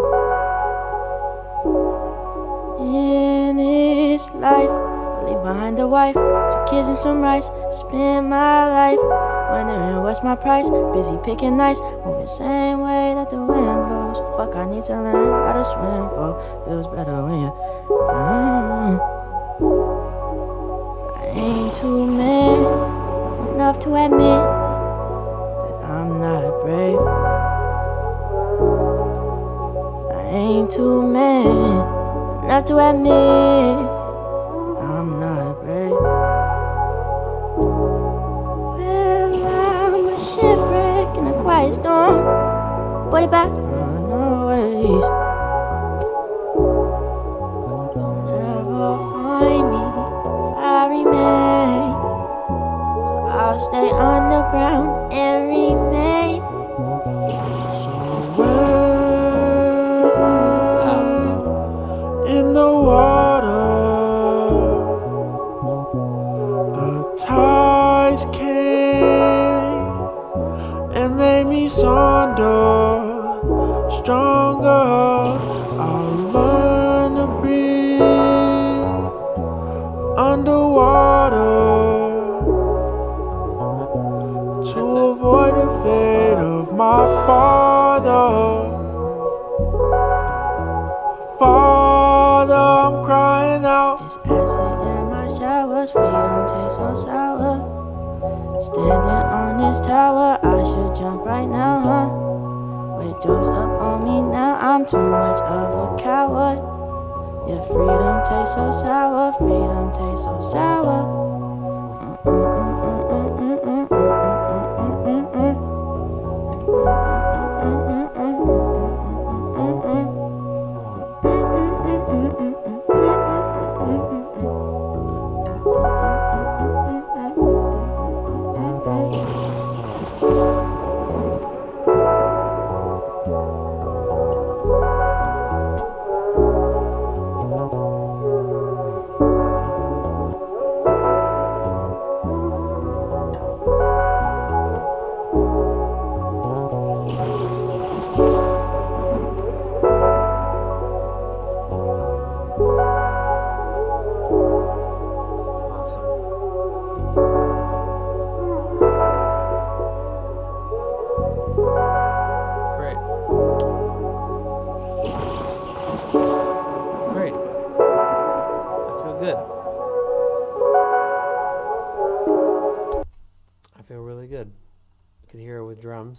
In this life, I leave behind a wife, two kids and some rice. Spend my life wondering what's my price. Busy picking nice. Move the same way that the wind blows. Fuck, I need to learn how to swim, bro. Feels better when you drown. I been too man enough to admit that I'm not brave. I ain't too man enough to admit that I'm not brave. Well, I'm a shipwreck in a quiet storm. What about runaways? Stay on the ground and remain. So well, in the water, the tides came and made me stronger, stronger. I'll learn to breathe underwater, to avoid the fate of my father. Father, I'm crying out. It's acid in my showers, we don't taste so sour. Standing on this tower, I should jump right now, huh? With jokes up on me now, I'm too much of a coward. Yeah, freedom tastes so sour, freedom tastes so sour. Mm-mm.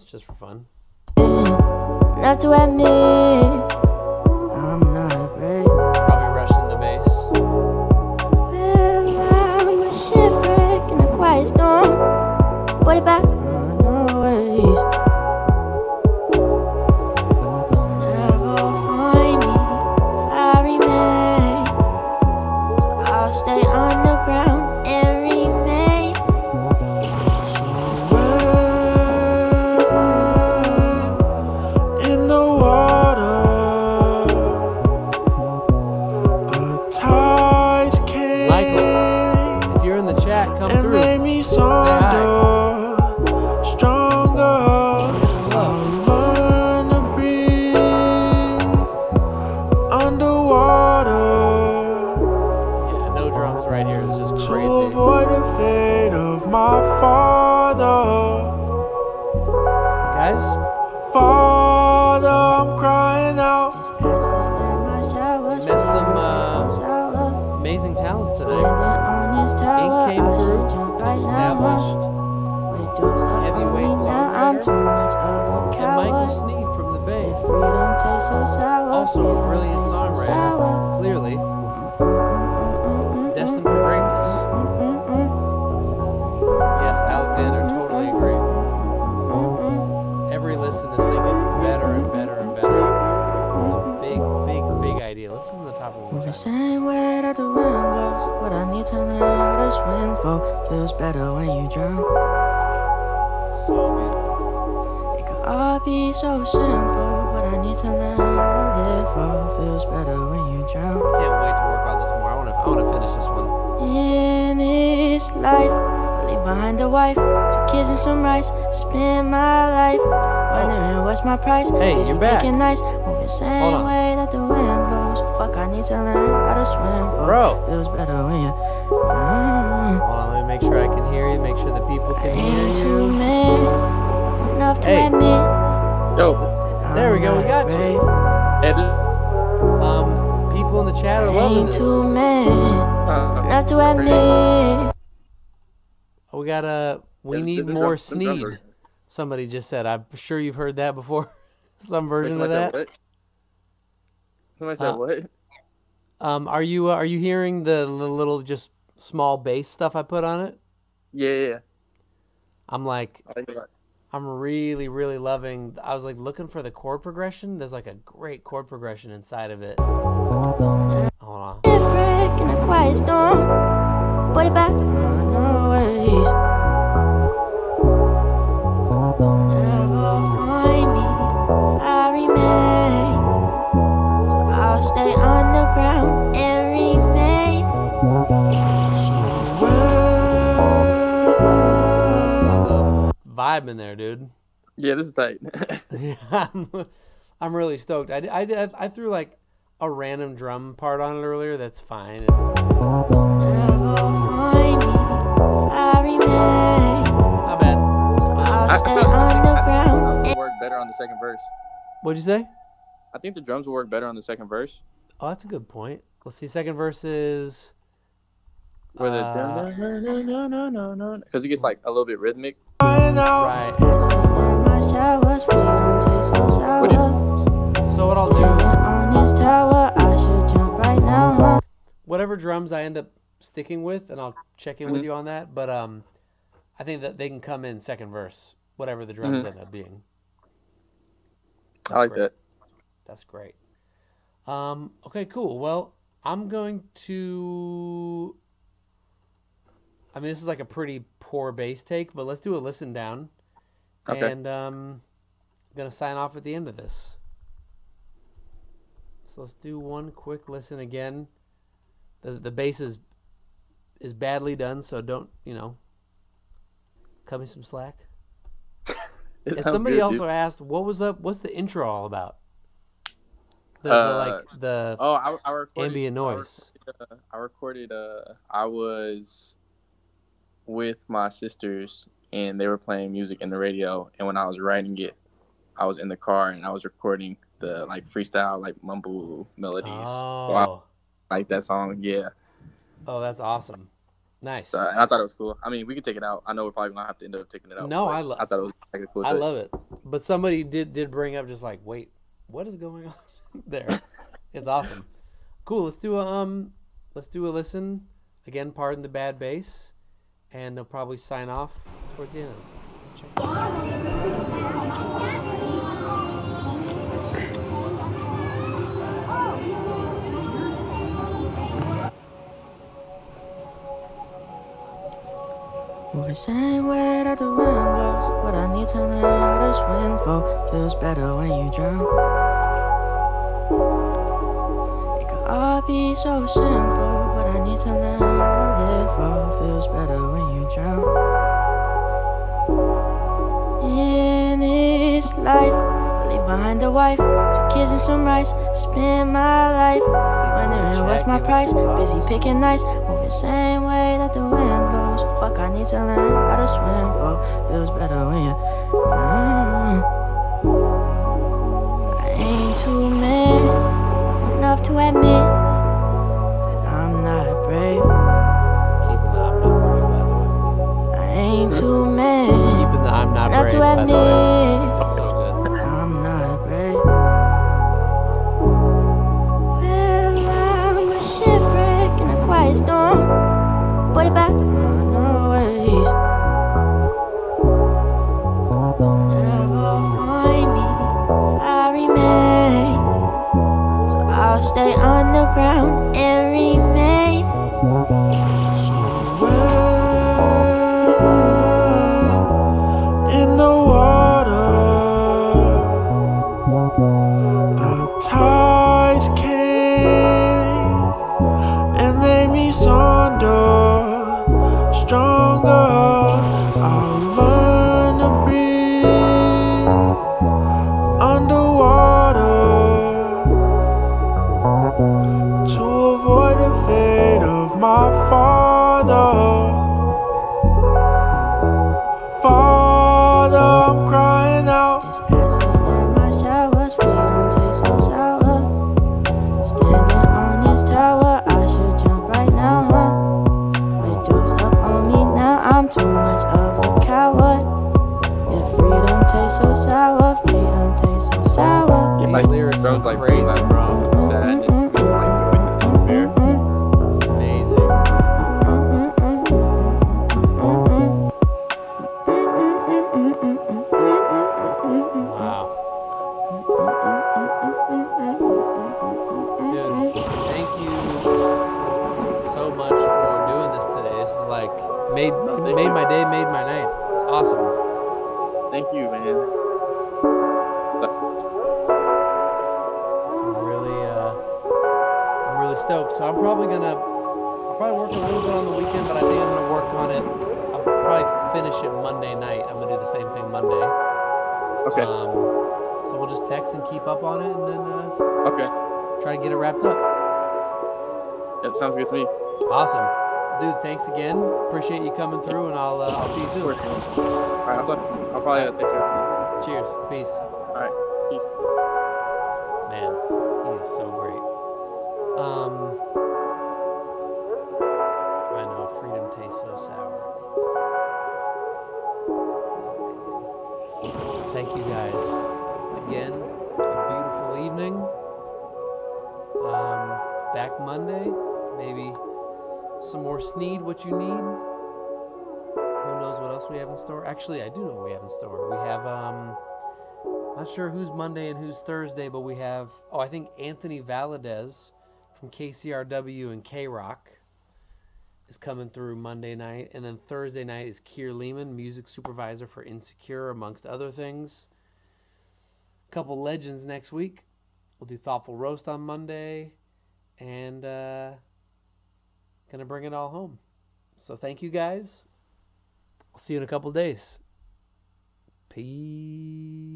Just for fun. Not to admit, I'm not brave. Probably rushing the bass. Well, I'm a shipwreck in a quiet storm. What about runaways? You'll never find me if I remain. So I'll stay on the ground and remain. Established heavyweights now, I'm too much of a coward. And Michael Sneed from the Bay. Freedom tastes so sour. Also a brilliant songwriter, clearly. Destined for greatness. Yes, Alexander, totally agree. Every listen to this thing gets better and better and better. It's a big, big, big idea. Listen to the top of one. The same way that the wind blows, what I need to learn how to swim for. Feels better when you drown. So beautiful. It could all be so simple, but I need to learn how to live for. Feels better when you drown. Can't wait to work on this more. I want to. I want to finish this one. In this life, I leave behind a wife, two kids and some rice. Spend my life wondering what's my price. Hey, busy, you're back. Nice, move the same Hold on. way that the wind blows. Fuck, I need to learn how to swim for. Bro, feels better when you drown. Hold on. Make sure I can hear you, make sure the people can hear you. Enough to hey. Admit. Oh. There we go, we got you. Um, people in the chat are loving this. Too mad. Not to admit. we gotta we yeah, need more Sneed. Are... Somebody just said. I'm sure you've heard that before. Some version Wait, of that. Said what? Somebody said uh, what? Um, are you uh, are you hearing the little just small bass stuff I put on it? Yeah. yeah. I'm like, I'm really, really loving. I was like looking for the chord progression. There's like a great chord progression inside of it. Hold on. Stay on the ground and remain. Vibe in there, dude. Yeah, this is tight. yeah, I'm, I'm really stoked. I, I, I threw like a random drum part on it earlier. That's fine. Not bad. I feel like work better on the second verse. What'd you say? I think the drums will work better on the second verse. Oh, that's a good point. Let's see. Second verse is where the uh, no no no no no no because it gets like a little bit rhythmic. Right. What so what I'll do? Whatever drums I end up sticking with, and I'll check in mm-hmm. with you on that. But um, I think that they can come in second verse, whatever the drums mm-hmm. end up being. That's I like great. that. That's great. Um, okay, cool. Well, I'm going to... I mean, this is like a pretty poor bass take, but let's do a listen down. Okay. And um, I'm going to sign off at the end of this. So let's do one quick listen again. The, the bass is, is badly done, so don't, you know, cut me some slack. And somebody good, also dude. asked, what was up? What's the intro all about? The, uh, the, like the oh, I, I recorded, ambient noise. I recorded. Uh, I was with my sisters, and they were playing music in the radio. And when I was writing it, I was in the car and I was recording the like freestyle, like mumble melodies. Oh, I, like that song, yeah. Oh, that's awesome. Nice. So, and I thought it was cool. I mean, we could take it out. I know we're probably gonna have to end up taking it out. No, I love. I thought it was like a cool. I touch. love it. But somebody did did bring up just like, wait, what is going on? There, it's awesome. Cool. Let's do a um, let's do a listen again. Pardon the bad bass, and they'll probably sign off towards the end. Let's, let's check. Moving same way that the wind blows. What I need to know is windfall feels better when you drown. I'll be so simple, but I need to learn how to live for. Feels better when you drown. In this life, I leave behind a wife, two kids and some rice. Spend my life wondering what's my price. Busy picking nights, move the same way that the wind blows. Fuck, I need to learn how to swim for. Feels better when you drown. I ain't too mad enough to admit that I'm not brave. Keep the I'm not brave, by the way. I ain't too mad. Keeping the I'm not brave, by the way. It's so good. I'm not brave. Well, I'm a shipwreck in a quiet storm. What about runaways? Never find me if I remain. I'll stay on the ground and remain. Somewhere in the water, the tides came and made me sonder, stronger. I'll learn to breathe underwater to avoid the fate of my father. sour, feet don't taste so sour. Yeah, my lyrics sounds like crazy, bro. It's sad. It's, it's like joy to despair. It's amazing. Wow. Dude, thank you so much for doing this today. This is like, made, made my day, made my night. It's awesome. Thank you, man. I'm really, uh, I'm really stoked. So I'm probably gonna, I'll probably work a little bit on the weekend, but I think I'm gonna work on it. I'll probably finish it Monday night. I'm gonna do the same thing Monday. Okay. Um, so we'll just text and keep up on it, and then uh, okay, try to get it wrapped up. That sounds good to me. Awesome, dude. Thanks again. Appreciate you coming through, and I'll, uh, I'll see you soon. All right, I'll talk. I'll probably have to take care. Cheers. Peace. All right. Peace. Man, he is so great. Um, I know. Freedom tastes so sour. That's amazing. Thank you guys. Again, a beautiful evening. Um, back Monday. Maybe some more Sneed, what you need. We have in store. Actually, I do know what we have in store. We have, um, not sure who's Monday and who's Thursday, but we have, oh, I think Anthony Valadez from K C R W and K-Rock is coming through Monday night. And then Thursday night is Keir Lehman, music supervisor for Insecure, amongst other things. A couple legends next week. We'll do Thoughtful Roast on Monday. And, uh, gonna bring it all home. So thank you guys. I'll see you in a couple of days. Peace.